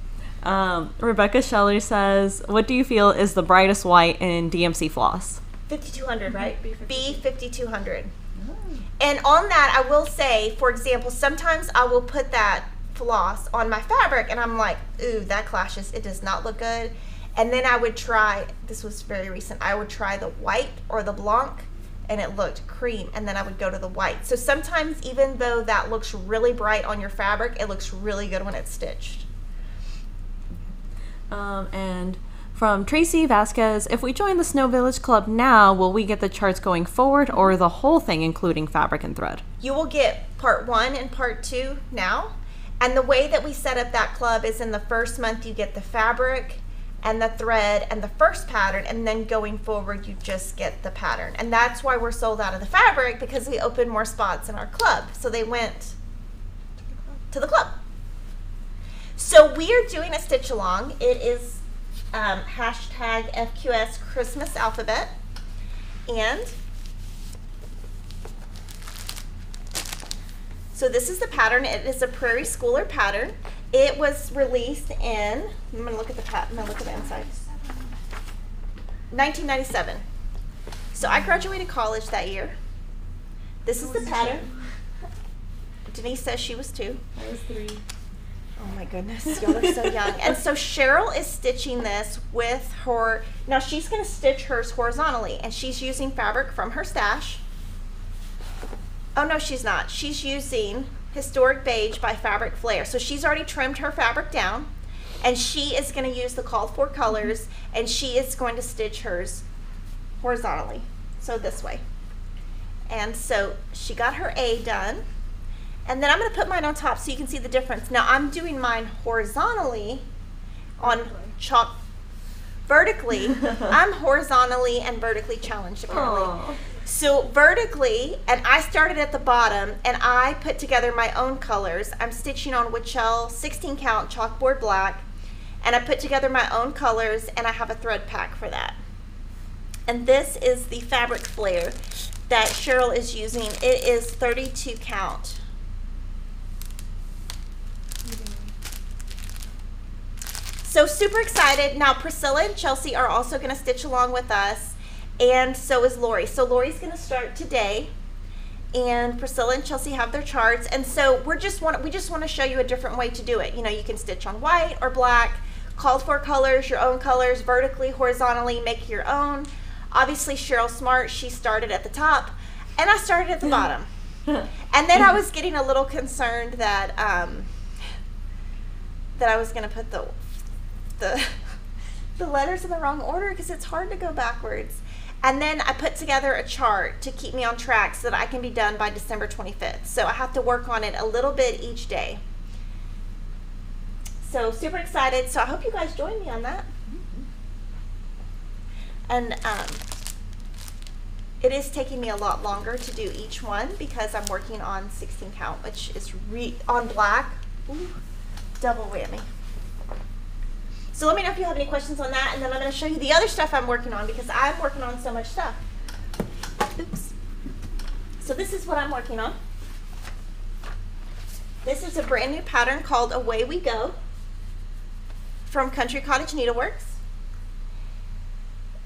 Um, Rebecca Scheller says, what do you feel is the brightest white in D M C floss? fifty-two hundred, right? B fifty-two hundred. Oh. And on that, I will say, for example, sometimes I will put that floss on my fabric and I'm like, ooh, that clashes. It does not look good. And then I would try, this was very recent, I would try the white or the blanc and it looked cream. And then I would go to the white. So sometimes even though that looks really bright on your fabric, it looks really good when it's stitched. Um, and from Tracy Vasquez, if we join the Snow Village Club now, will we get the charts going forward or the whole thing, including fabric and thread? You will get part one and part two now. And the way that we set up that club is in the first month, you get the fabric and the thread and the first pattern. And then going forward, you just get the pattern. And that's why we're sold out of the fabric, because we opened more spots in our club. So they went to the club. So we are doing a stitch along. It is um, hashtag F Q S Christmas Alphabet. And so this is the pattern. It is a Prairie Schooler pattern. It was released in, I'm going to look at the pattern, I'm going to look at the inside. nineteen ninety-seven. So I graduated college that year. This is the pattern. Denise says she was two. I was three. Oh my goodness, y'all are so young. And so Cheryl is stitching this with her, now she's gonna stitch hers horizontally and she's using fabric from her stash. Oh no, she's not. She's using Historic Beige by Fabric Flair. So she's already trimmed her fabric down and she is gonna use the called for colors and she is going to stitch hers horizontally. So this way. And so she got her A done. And then I'm going to put mine on top so you can see the difference. Now I'm doing mine horizontally on chalk. Vertically, I'm horizontally and vertically challenged apparently. Aww. So vertically, and I started at the bottom and I put together my own colors. I'm stitching on Wichelt sixteen count chalkboard black and I put together my own colors and I have a thread pack for that. And this is the Fabric Flair that Cheryl is using. It is thirty-two count. So super excited. Now Priscilla and Chelsea are also gonna stitch along with us and so is Lori. So Lori's gonna start today and Priscilla and Chelsea have their charts. And so we're just want, we just wanna show you a different way to do it. You know, you can stitch on white or black, called for colors, your own colors, vertically, horizontally, make your own. Obviously Cheryl Smart, she started at the top and I started at the bottom. And then I was getting a little concerned that, um, that I was gonna put the, The, the letters in the wrong order because it's hard to go backwards. And then I put together a chart to keep me on track so that I can be done by December twenty-fifth. So I have to work on it a little bit each day. So super excited. So I hope you guys join me on that. And um, it is taking me a lot longer to do each one because I'm working on sixteen count, which is re on black. Ooh, double whammy. So let me know if you have any questions on that, and then I'm going to show you the other stuff I'm working on because I'm working on so much stuff. Oops. So this is what I'm working on. This is a brand new pattern called Away We Go from Country Cottage Needleworks.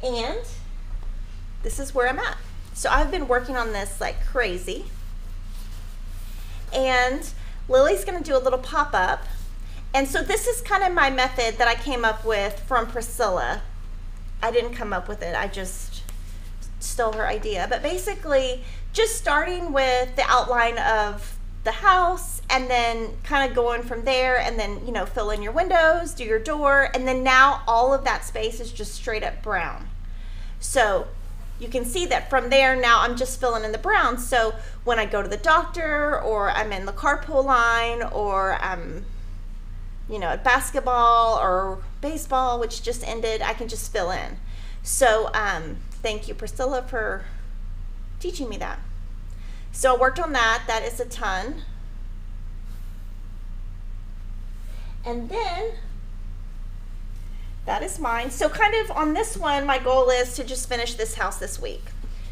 And this is where I'm at. So I've been working on this like crazy. And Lily's gonna do a little pop-up. And so this is kind of my method that I came up with from Priscilla. I didn't come up with it, I just stole her idea. But basically, just starting with the outline of the house and then kind of going from there, and then, you know, fill in your windows, do your door, and then now all of that space is just straight up brown. So you can see that from there now I'm just filling in the brown. So when I go to the doctor, or I'm in the carpool line, or I'm, you know, at basketball or baseball, which just ended, I can just fill in. So um, thank you, Priscilla, for teaching me that. So I worked on that. That is a ton. And then that is mine. So kind of on this one, my goal is to just finish this house this week.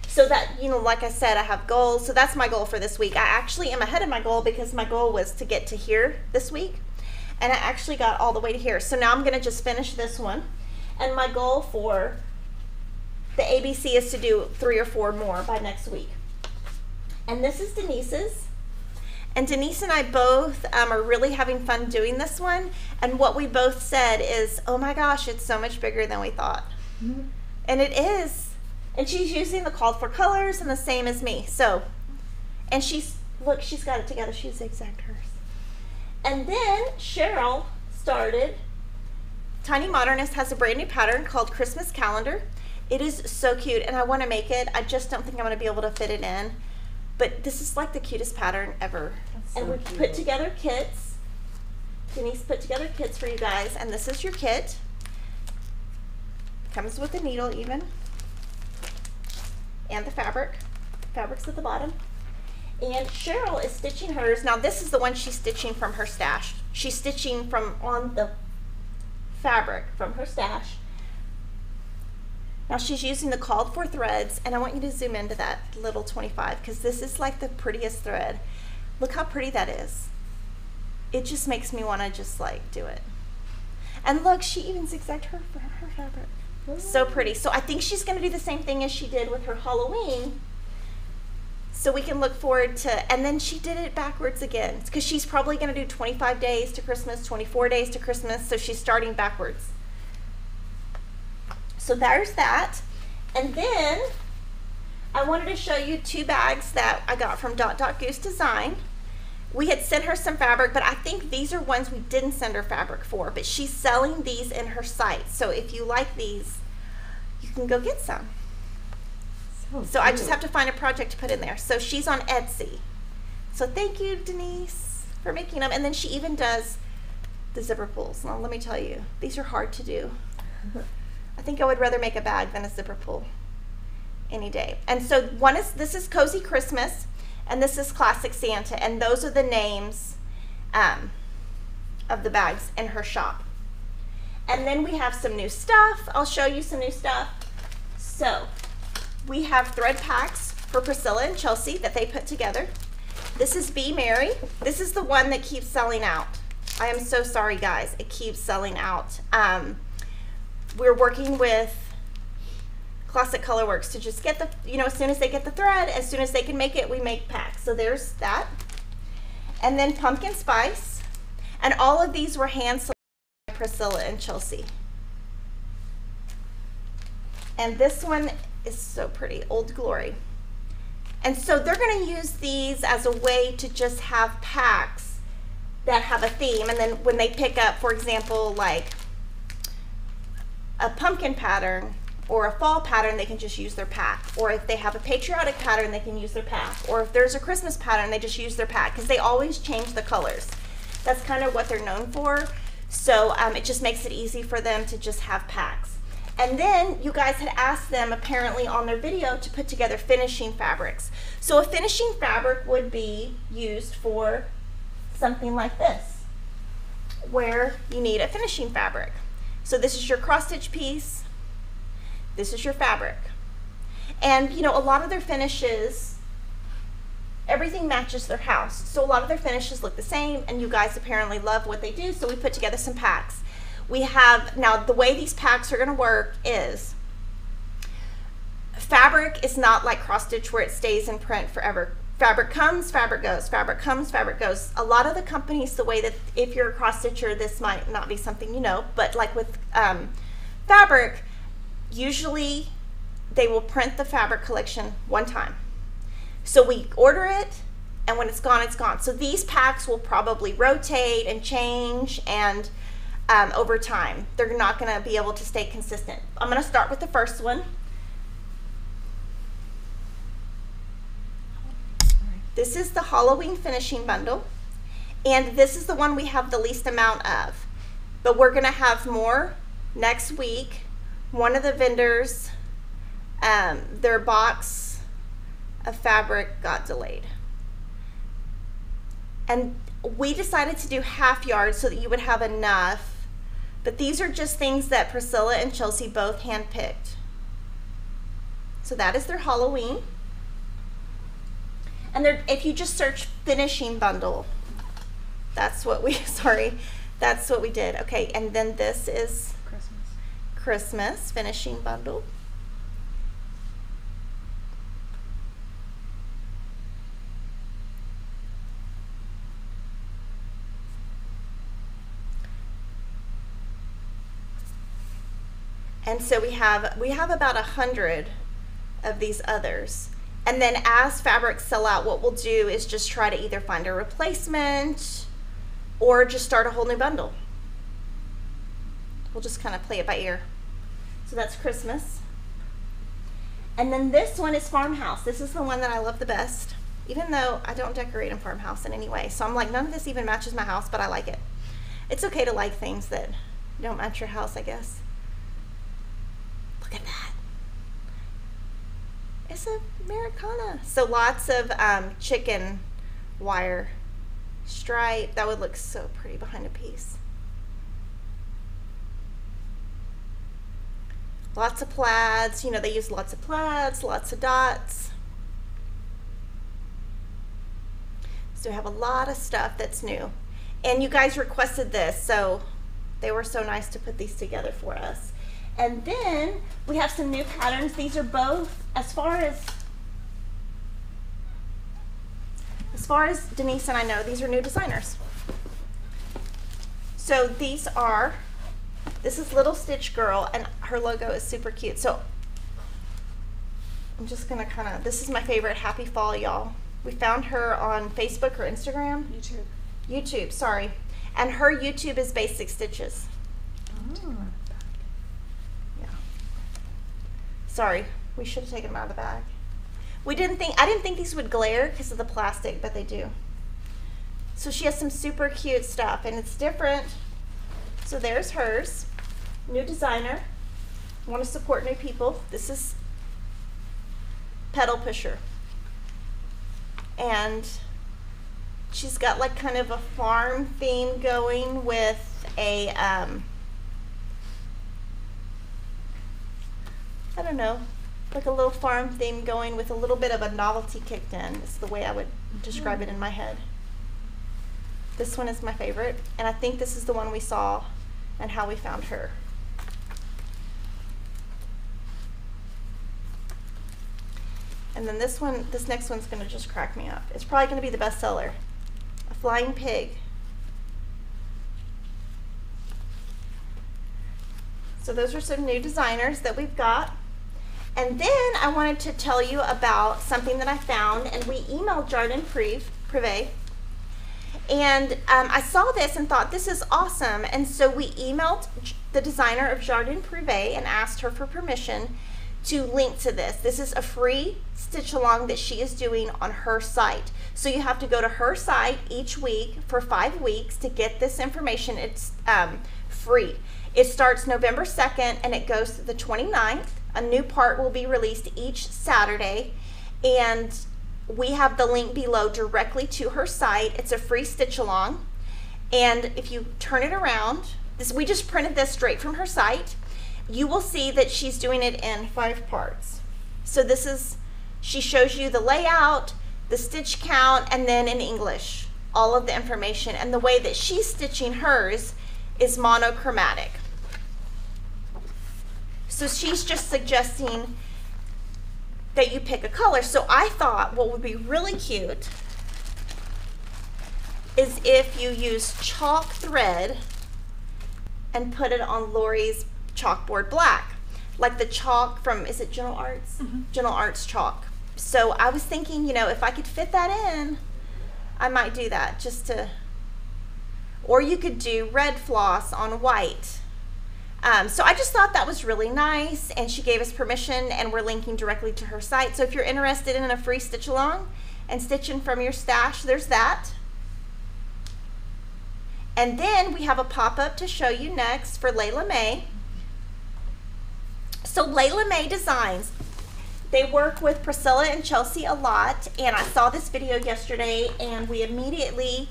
So that, you know, like I said, I have goals. So that's my goal for this week. I actually am ahead of my goal because my goal was to get to here this week. And I actually got all the way to here. So now I'm going to just finish this one. And my goal for the A B C is to do three or four more by next week. And this is Denise's. And Denise and I both um, are really having fun doing this one. And what we both said is, oh my gosh, it's so much bigger than we thought. Mm-hmm. And it is. And she's using the called for colors and the same as me. So, and she's, look, she's got it together. She zigzagged hers. And then Cheryl started. Tiny Modernist has a brand new pattern called Christmas Calendar. It is so cute, and I want to make it. I just don't think I'm going to be able to fit it in. But this is like the cutest pattern ever. So and we cute. put together kits. Denise put together kits for you guys. And this is your kit. Comes with the needle even. And the fabric. Fabric's at the bottom. And Cheryl is stitching hers. Now this is the one she's stitching from her stash. She's stitching from on the fabric from her stash. Now she's using the called for threads, and I want you to zoom into that little twenty-five because this is like the prettiest thread. Look how pretty that is. It just makes me want to just like do it. And look, she even zigzagged her, her fabric. Ooh. So pretty. So I think she's going to do the same thing as she did with her Halloween. So we can look forward to, and then she did it backwards again because she's probably going to do twenty-five days to Christmas, twenty-four days to Christmas. So she's starting backwards. So there's that. And then I wanted to show you two bags that I got from Dot Dot Goose Design. We had sent her some fabric, but I think these are ones we didn't send her fabric for, but she's selling these in her site. So if you like these, you can go get some. So, so I just have to find a project to put in there. So she's on Etsy. So thank you, Denise, for making them. And then she even does the zipper pulls. Now let me tell you, these are hard to do. I think I would rather make a bag than a zipper pull any day. And so one is, this is Cozy Christmas, and this is Classic Santa, and those are the names um, of the bags in her shop. And then we have some new stuff. I'll show you some new stuff. So we have thread packs for Priscilla and Chelsea that they put together. This is Be Merry. This is the one that keeps selling out. I am so sorry, guys. It keeps selling out. Um, We're working with Classic Colorworks to just get the, you know, as soon as they get the thread, as soon as they can make it, we make packs. So there's that. And then Pumpkin Spice. And all of these were hand selected by Priscilla and Chelsea. And this one is so pretty, Old Glory. And so they're gonna use these as a way to just have packs that have a theme. And then when they pick up, for example, like, a pumpkin pattern or a fall pattern, they can just use their pack. Or if they have a patriotic pattern, they can use their pack. Or if there's a Christmas pattern, they just use their pack, because they always change the colors. That's kind of what they're known for. So um, it just makes it easy for them to just have packs. And then you guys had asked them apparently on their video to put together finishing fabrics. So a finishing fabric would be used for something like this, where you need a finishing fabric. So this is your cross stitch piece. This is your fabric. And you know, a lot of their finishes, everything matches their house. So a lot of their finishes look the same, and you guys apparently love what they do, so we put together some packs. We have, now the way these packs are gonna work is, fabric is not like cross stitch where it stays in print forever. Fabric comes, fabric goes, fabric comes, fabric goes. A lot of the companies, the way that, if you're a cross stitcher, this might not be something you know, but like with um, fabric, usually they will print the fabric collection one time. So we order it, and when it's gone, it's gone. So these packs will probably rotate and change, and um, over time, they're not gonna be able to stay consistent. I'm gonna start with the first one. This is the Halloween finishing bundle, and this is the one we have the least amount of, but we're gonna have more next week. One of the vendors, um, their box of fabric got delayed, and we decided to do half yards so that you would have enough, but these are just things that Priscilla and Chelsea both handpicked. So that is their Halloween. And if you just search finishing bundle, that's what we, sorry, that's what we did. Okay, and then this is Christmas, Christmas finishing bundle. And so we have, we have about a hundred of these others. And then as fabrics sell out, what we'll do is just try to either find a replacement or just start a whole new bundle. We'll just kind of play it by ear. So that's Christmas. And then this one is Farmhouse. This is the one that I love the best, even though I don't decorate in Farmhouse in any way. So I'm like, none of this even matches my house, but I like it. It's okay to like things that don't match your house, I guess. Look at that. It's Americana. So lots of um, chicken wire stripe. That would look so pretty behind a piece. Lots of plaids. You know, they use lots of plaids, lots of dots. So we have a lot of stuff that's new. And you guys requested this, so they were so nice to put these together for us. And then we have some new patterns. These are both, as far as, as far as Denise and I know, these are new designers. So these are, this is Little Stitch Girl, and her logo is super cute. So I'm just gonna kind of, this is my favorite. Happy fall, y'all. We found her on Facebook or Instagram? YouTube. YouTube, sorry. And her YouTube is Basic Stitches. Oh. Sorry, we should have taken them out of the bag. We didn't think, I didn't think these would glare because of the plastic, but they do. So she has some super cute stuff, and it's different. So there's hers, new designer. Want to support new people. This is Petal Pusher. And she's got like kind of a farm theme going with a, um, I don't know, like a little farm theme going with a little bit of a novelty kicked in. It's the way I would describe it in my head. This one is my favorite, and I think this is the one we saw and how we found her. And then this one, this next one's gonna just crack me up. It's probably gonna be the bestseller, a flying pig. So those are some new designers that we've got. And then I wanted to tell you about something that I found, and we emailed Jardin Privé. And um, I saw this and thought, this is awesome. And so we emailed the designer of Jardin Privé and asked her for permission to link to this. This is a free stitch along that she is doing on her site. So you have to go to her site each week for five weeks to get this information. It's um, free. It starts November second and it goes to the twenty-ninth. A new part will be released each Saturday, and we have the link below directly to her site. It's a free stitch along, and if you turn it around, this, we just printed this straight from her site. You will see that she's doing it in five parts. So this is, she shows you the layout, the stitch count, and then in English, all of the information. And the way that she's stitching hers is monochromatic. So she's just suggesting that you pick a color. So I thought what would be really cute is if you use chalk thread and put it on Lori's chalkboard black, like the chalk from, is it General Arts? Mm-hmm. General Arts chalk. So I was thinking, you know, if I could fit that in, I might do that just to, or you could do red floss on white. Um, so I just thought that was really nice, and she gave us permission, and we're linking directly to her site. So if you're interested in a free stitch along and stitching from your stash, there's that. And then we have a pop-up to show you next for Layla May. So Layla May Designs, they work with Priscilla and Chelsea a lot, and I saw this video yesterday, and we immediately,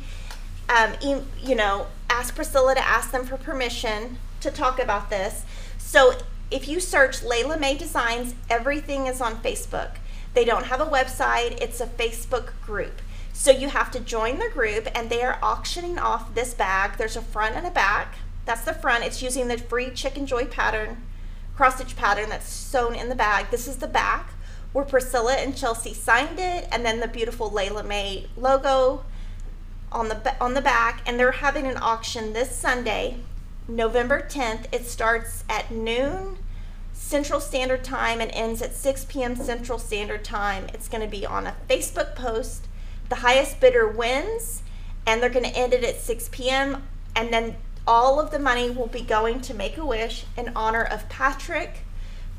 um, you know, asked Priscilla to ask them for permission to talk about this. So if you search Layla May Designs, everything is on Facebook. They don't have a website, it's a Facebook group. So you have to join the group, and they are auctioning off this bag. There's a front and a back. That's the front. It's using the free Chicken Joy pattern, cross stitch pattern that's sewn in the bag. This is the back where Priscilla and Chelsea signed it, and then the beautiful Layla May logo on the, on the back. And they're having an auction this Sunday, November tenth. It starts at noon Central Standard Time and ends at six p m Central Standard Time. It's going to be on a Facebook post. The highest bidder wins, and they're going to end it at six p m and then all of the money will be going to Make-A-Wish in honor of Patrick,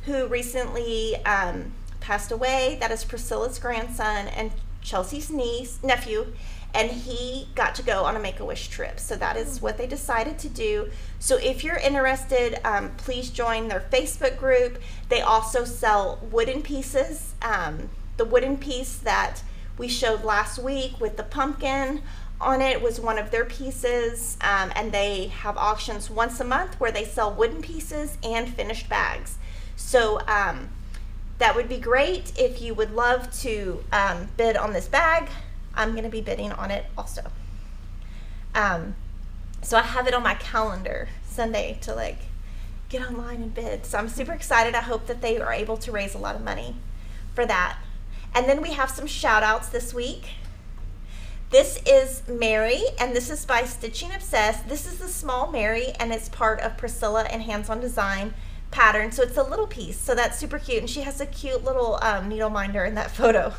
who recently um, passed away. That is Priscilla's grandson and Chelsea's niece, nephew, and he got to go on a Make-A-Wish trip. So that is what they decided to do. So if you're interested, um, please join their Facebook group. They also sell wooden pieces. Um, the wooden piece that we showed last week with the pumpkin on it was one of their pieces, um, and they have auctions once a month where they sell wooden pieces and finished bags. So um, that would be great if you would love to um, bid on this bag. I'm gonna be bidding on it also. Um, so I have it on my calendar Sunday to like get online and bid. So I'm super excited. I hope that they are able to raise a lot of money for that. And then we have some shout outs this week. This is Mary, and this is by Stitching Obsessed. This is the small Mary, and it's part of Priscilla and Hands On Design pattern. So it's a little piece, so that's super cute. And she has a cute little um, needle minder in that photo.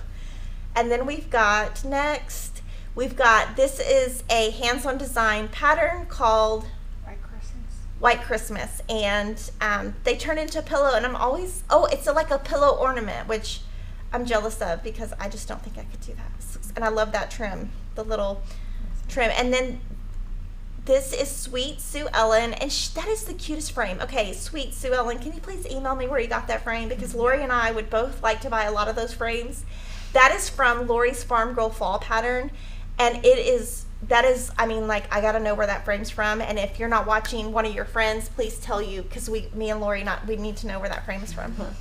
And then we've got next, we've got, this is a Hands On Design pattern called White Christmas. White Christmas. And um, they turn into a pillow, and I'm always, oh, it's a, like a pillow ornament, which I'm jealous of because I just don't think I could do that. And I love that trim, the little trim. And then this is Sweet Sue Ellen, and she, that is the cutest frame. Okay, Sweet Sue Ellen, can you please email me where you got that frame? Because Lori and I would both like to buy a lot of those frames. That is from Lori's Farm Girl Fall pattern, and it is, that is, I mean, like, I gotta know where that frame's from, and if you're not watching, one of your friends, please tell you, because we, me and Lori, not, we need to know where that frame is from. Mm-hmm.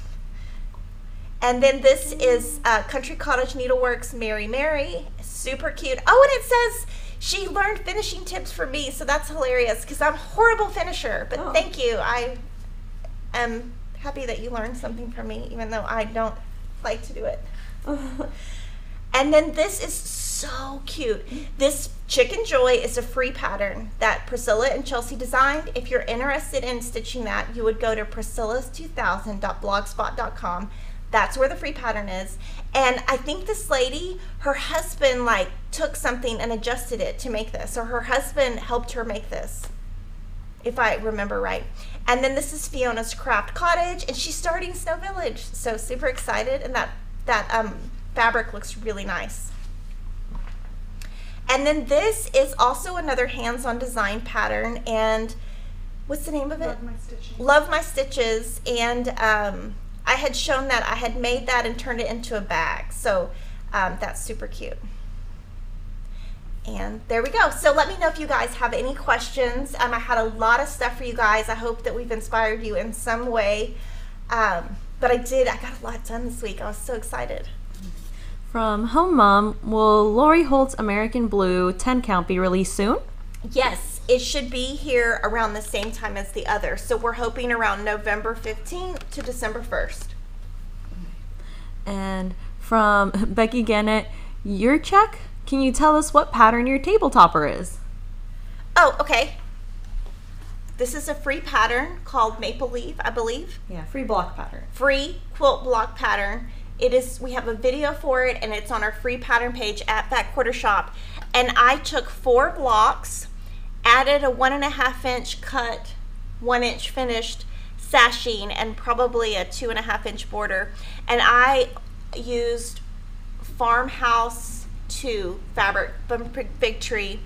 And then this is uh, Country Cottage Needleworks Mary Mary, super cute. Oh, and it says, she learned finishing tips from me, so that's hilarious, because I'm a horrible finisher, but oh, thank you. I am happy that you learned something from me, even though I don't like to do it. And then this is so cute. This Chicken Joy is a free pattern that Priscilla and Chelsea designed. If you're interested in stitching that, you would go to priscillas two thousand dot blogspot dot com. That's where the free pattern is. And I think this lady, her husband like took something and adjusted it to make this, or her husband helped her make this. if I remember right. And then this is Fiona's Craft Cottage, and she's starting Snow Village. So super excited, and that, that um, fabric looks really nice. And then this is also another hands-on design pattern, and what's the name of it? Love My Stitches. Love My Stitches, and um, I had shown that, I had made that and turned it into a bag. So um, that's super cute. And there we go. So let me know if you guys have any questions. Um, I had a lot of stuff for you guys. I hope that we've inspired you in some way. Um, but I did, I got a lot done this week. I was so excited. From Home Mom, will Lori Holt's American Blue ten count be released soon? Yes, it should be here around the same time as the other. So we're hoping around November fifteenth to December first. And from Becky Gennett, your check? Can you tell us what pattern your table topper is? Oh, okay. This is a free pattern called Maple Leaf, I believe. Yeah, free block pattern. Free quilt block pattern. It is, we have a video for it, and it's on our free pattern page at Fat Quarter Shop. And I took four blocks, added a one and a half inch cut, one inch finished sashing, and probably a two and a half inch border. And I used Farmhouse two fabric from Big Tree,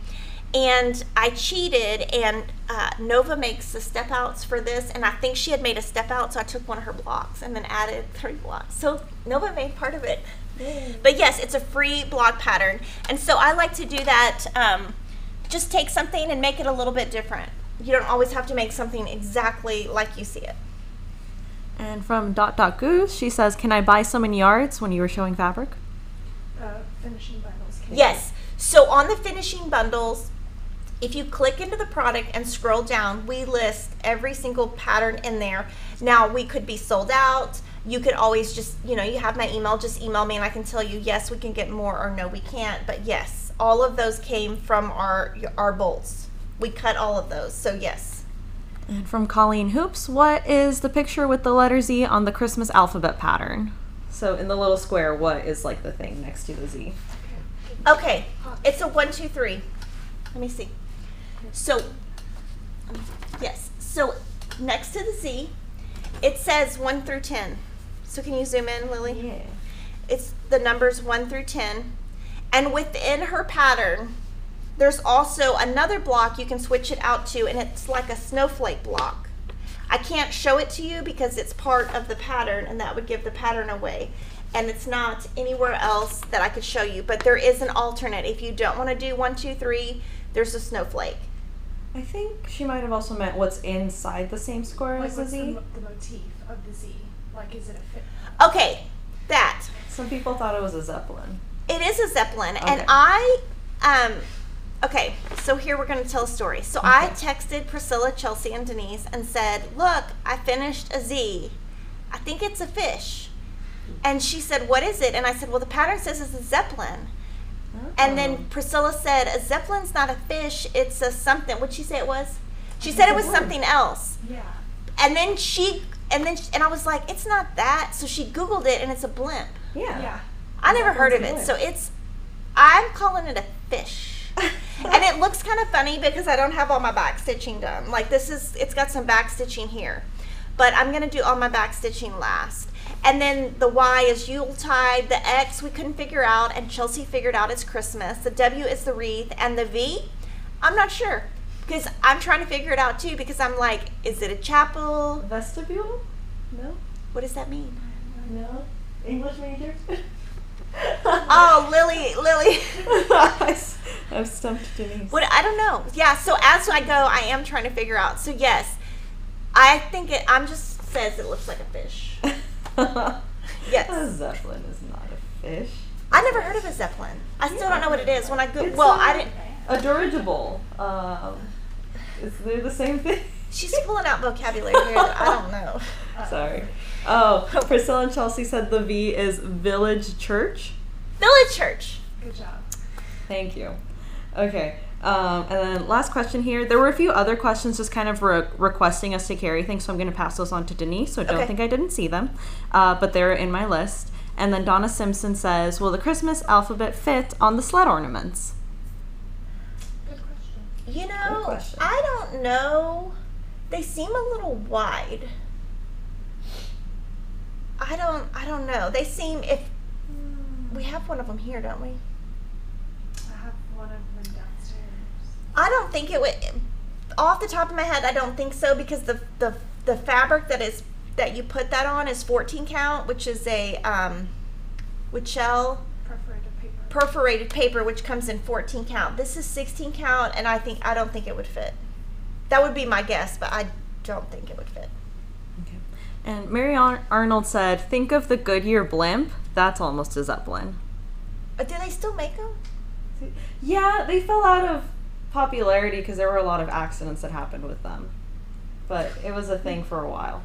and I cheated, and uh, Nova makes the step outs for this, and I think she had made a step out, so I took one of her blocks and then added three blocks, so Nova made part of it. But yes, it's a free block pattern, and so I like to do that. Um, just take something and make it a little bit different. You don't always have to make something exactly like you see it. And from Dot Dot Goose, she says, can I buy some in yards when you were showing fabric? Uh, finishing bundles. Yes, so on the finishing bundles, if you click into the product and scroll down, we list every single pattern in there. Now, we could be sold out. You could always just, you know, you have my email, just email me and I can tell you, yes, we can get more, or no, we can't. But yes, all of those came from our, our bolts. We cut all of those, so yes. And from Colleen Hoops, what is the picture with the letter Z on the Christmas alphabet pattern? So in the little square, what is like the thing next to the Z? Okay, it's a one, two, three. Let me see. So, yes, so next to the Z, it says one through ten. So can you zoom in, Lily? Yeah. It's the numbers one through ten. And within her pattern, there's also another block you can switch it out to, and it's like a snowflake block. I can't show it to you because it's part of the pattern, and that would give the pattern away. And it's not anywhere else that I could show you, but there is an alternate. If you don't want to do one, two, three, there's a snowflake. I think she might have also meant what's inside the same square like as the Z. The, the motif of the Z, like is it a fit? Okay, that. Some people thought it was a Zeppelin. It is a Zeppelin, okay. And I, um, okay, so here we're going to tell a story. So okay. I texted Priscilla, Chelsea, and Denise and said, look, I finished a Z. I think it's a fish. And she said, what is it? And I said, well, the pattern says it's a Zeppelin. Okay. And then Priscilla said, a Zeppelin's not a fish, it's a something. What'd she say it was? She said it was something else. Yeah. And then she, and then, she, and I was like, it's not that. So she Googled it, and it's a blimp. Yeah. yeah. I never heard of it. So it's, I'm calling it a fish. And it looks kind of funny because I don't have all my back stitching done. Like this is, it's got some back stitching here, but I'm gonna do all my back stitching last. And then the Y is Yuletide, the X we couldn't figure out, and Chelsea figured out it's Christmas. The W is the wreath, and the V, I'm not sure, because I'm trying to figure it out too, because I'm like, is it a chapel? Vestibule? No. What does that mean? No. English major? Oh, Lily, Lily. I've stumped Denise. What, I don't know. Yeah, so as I go, I am trying to figure out. So yes, I think it, I'm just says it looks like a fish. Yes. A Zeppelin is not a fish. I never heard of a Zeppelin. I still yeah. don't know what it is. When I go, it's well, a, I didn't. A dirigible. Um, is they the same thing? She's pulling out vocabulary here that I don't know. Sorry. Oh, Priscilla and Chelsea said the V is Village Church. Village Church. Good job. Thank you. Okay. Um, and then last question here. There were a few other questions just kind of re requesting us to carry things, so I'm going to pass those on to Denise, so I don't okay. think I didn't see them. Uh, but they're in my list. And then Donna Simpson says, will the Christmas alphabet fit on the sled ornaments? Good question. You know, good question. I don't know. they seem a little wide. I don't, I don't know. They seem, if, we have one of them here, don't we? I have one of them downstairs. I don't think it would, off the top of my head, I don't think so, because the, the, the fabric that is, that you put that on is fourteen count, which is a, um, Wichelt perforated paper. perforated paper, which comes in fourteen count. This is sixteen count, and I think, I don't think it would fit. That would be my guess, but I don't think it would fit. Okay. And Mary Arnold said, think of the Goodyear blimp. That's almost a Zeppelin. But do they still make them? Yeah, they fell out of popularity because there were a lot of accidents that happened with them. But it was a thing for a while.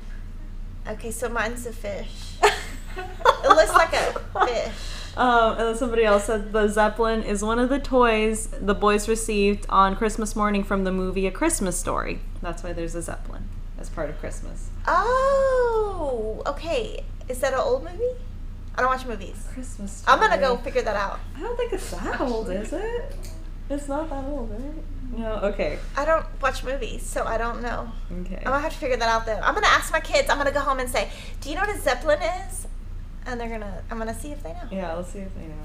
Okay, so mine's a fish. It looks like a fish. Um, and then somebody else said the Zeppelin is one of the toys the boys received on Christmas morning from the movie A Christmas Story. That's why there's a Zeppelin as part of Christmas. Oh, okay. Is that an old movie? I don't watch movies. Christmas Story. I'm gonna go figure that out. I don't think it's that old, is it? It's not that old, right? No, okay. I don't watch movies, so I don't know. Okay. I'm gonna have to figure that out though. I'm gonna ask my kids. I'm gonna go home and say, do you know what a Zeppelin is? And they're gonna, I'm gonna see if they know. Yeah, let's see if they know.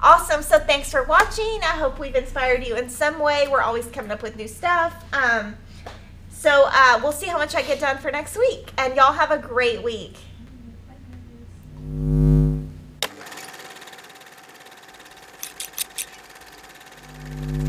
Awesome, so thanks for watching. I hope we've inspired you in some way. We're always coming up with new stuff. Um, so uh, we'll see how much I get done for next week. And y'all have a great week. Thank you.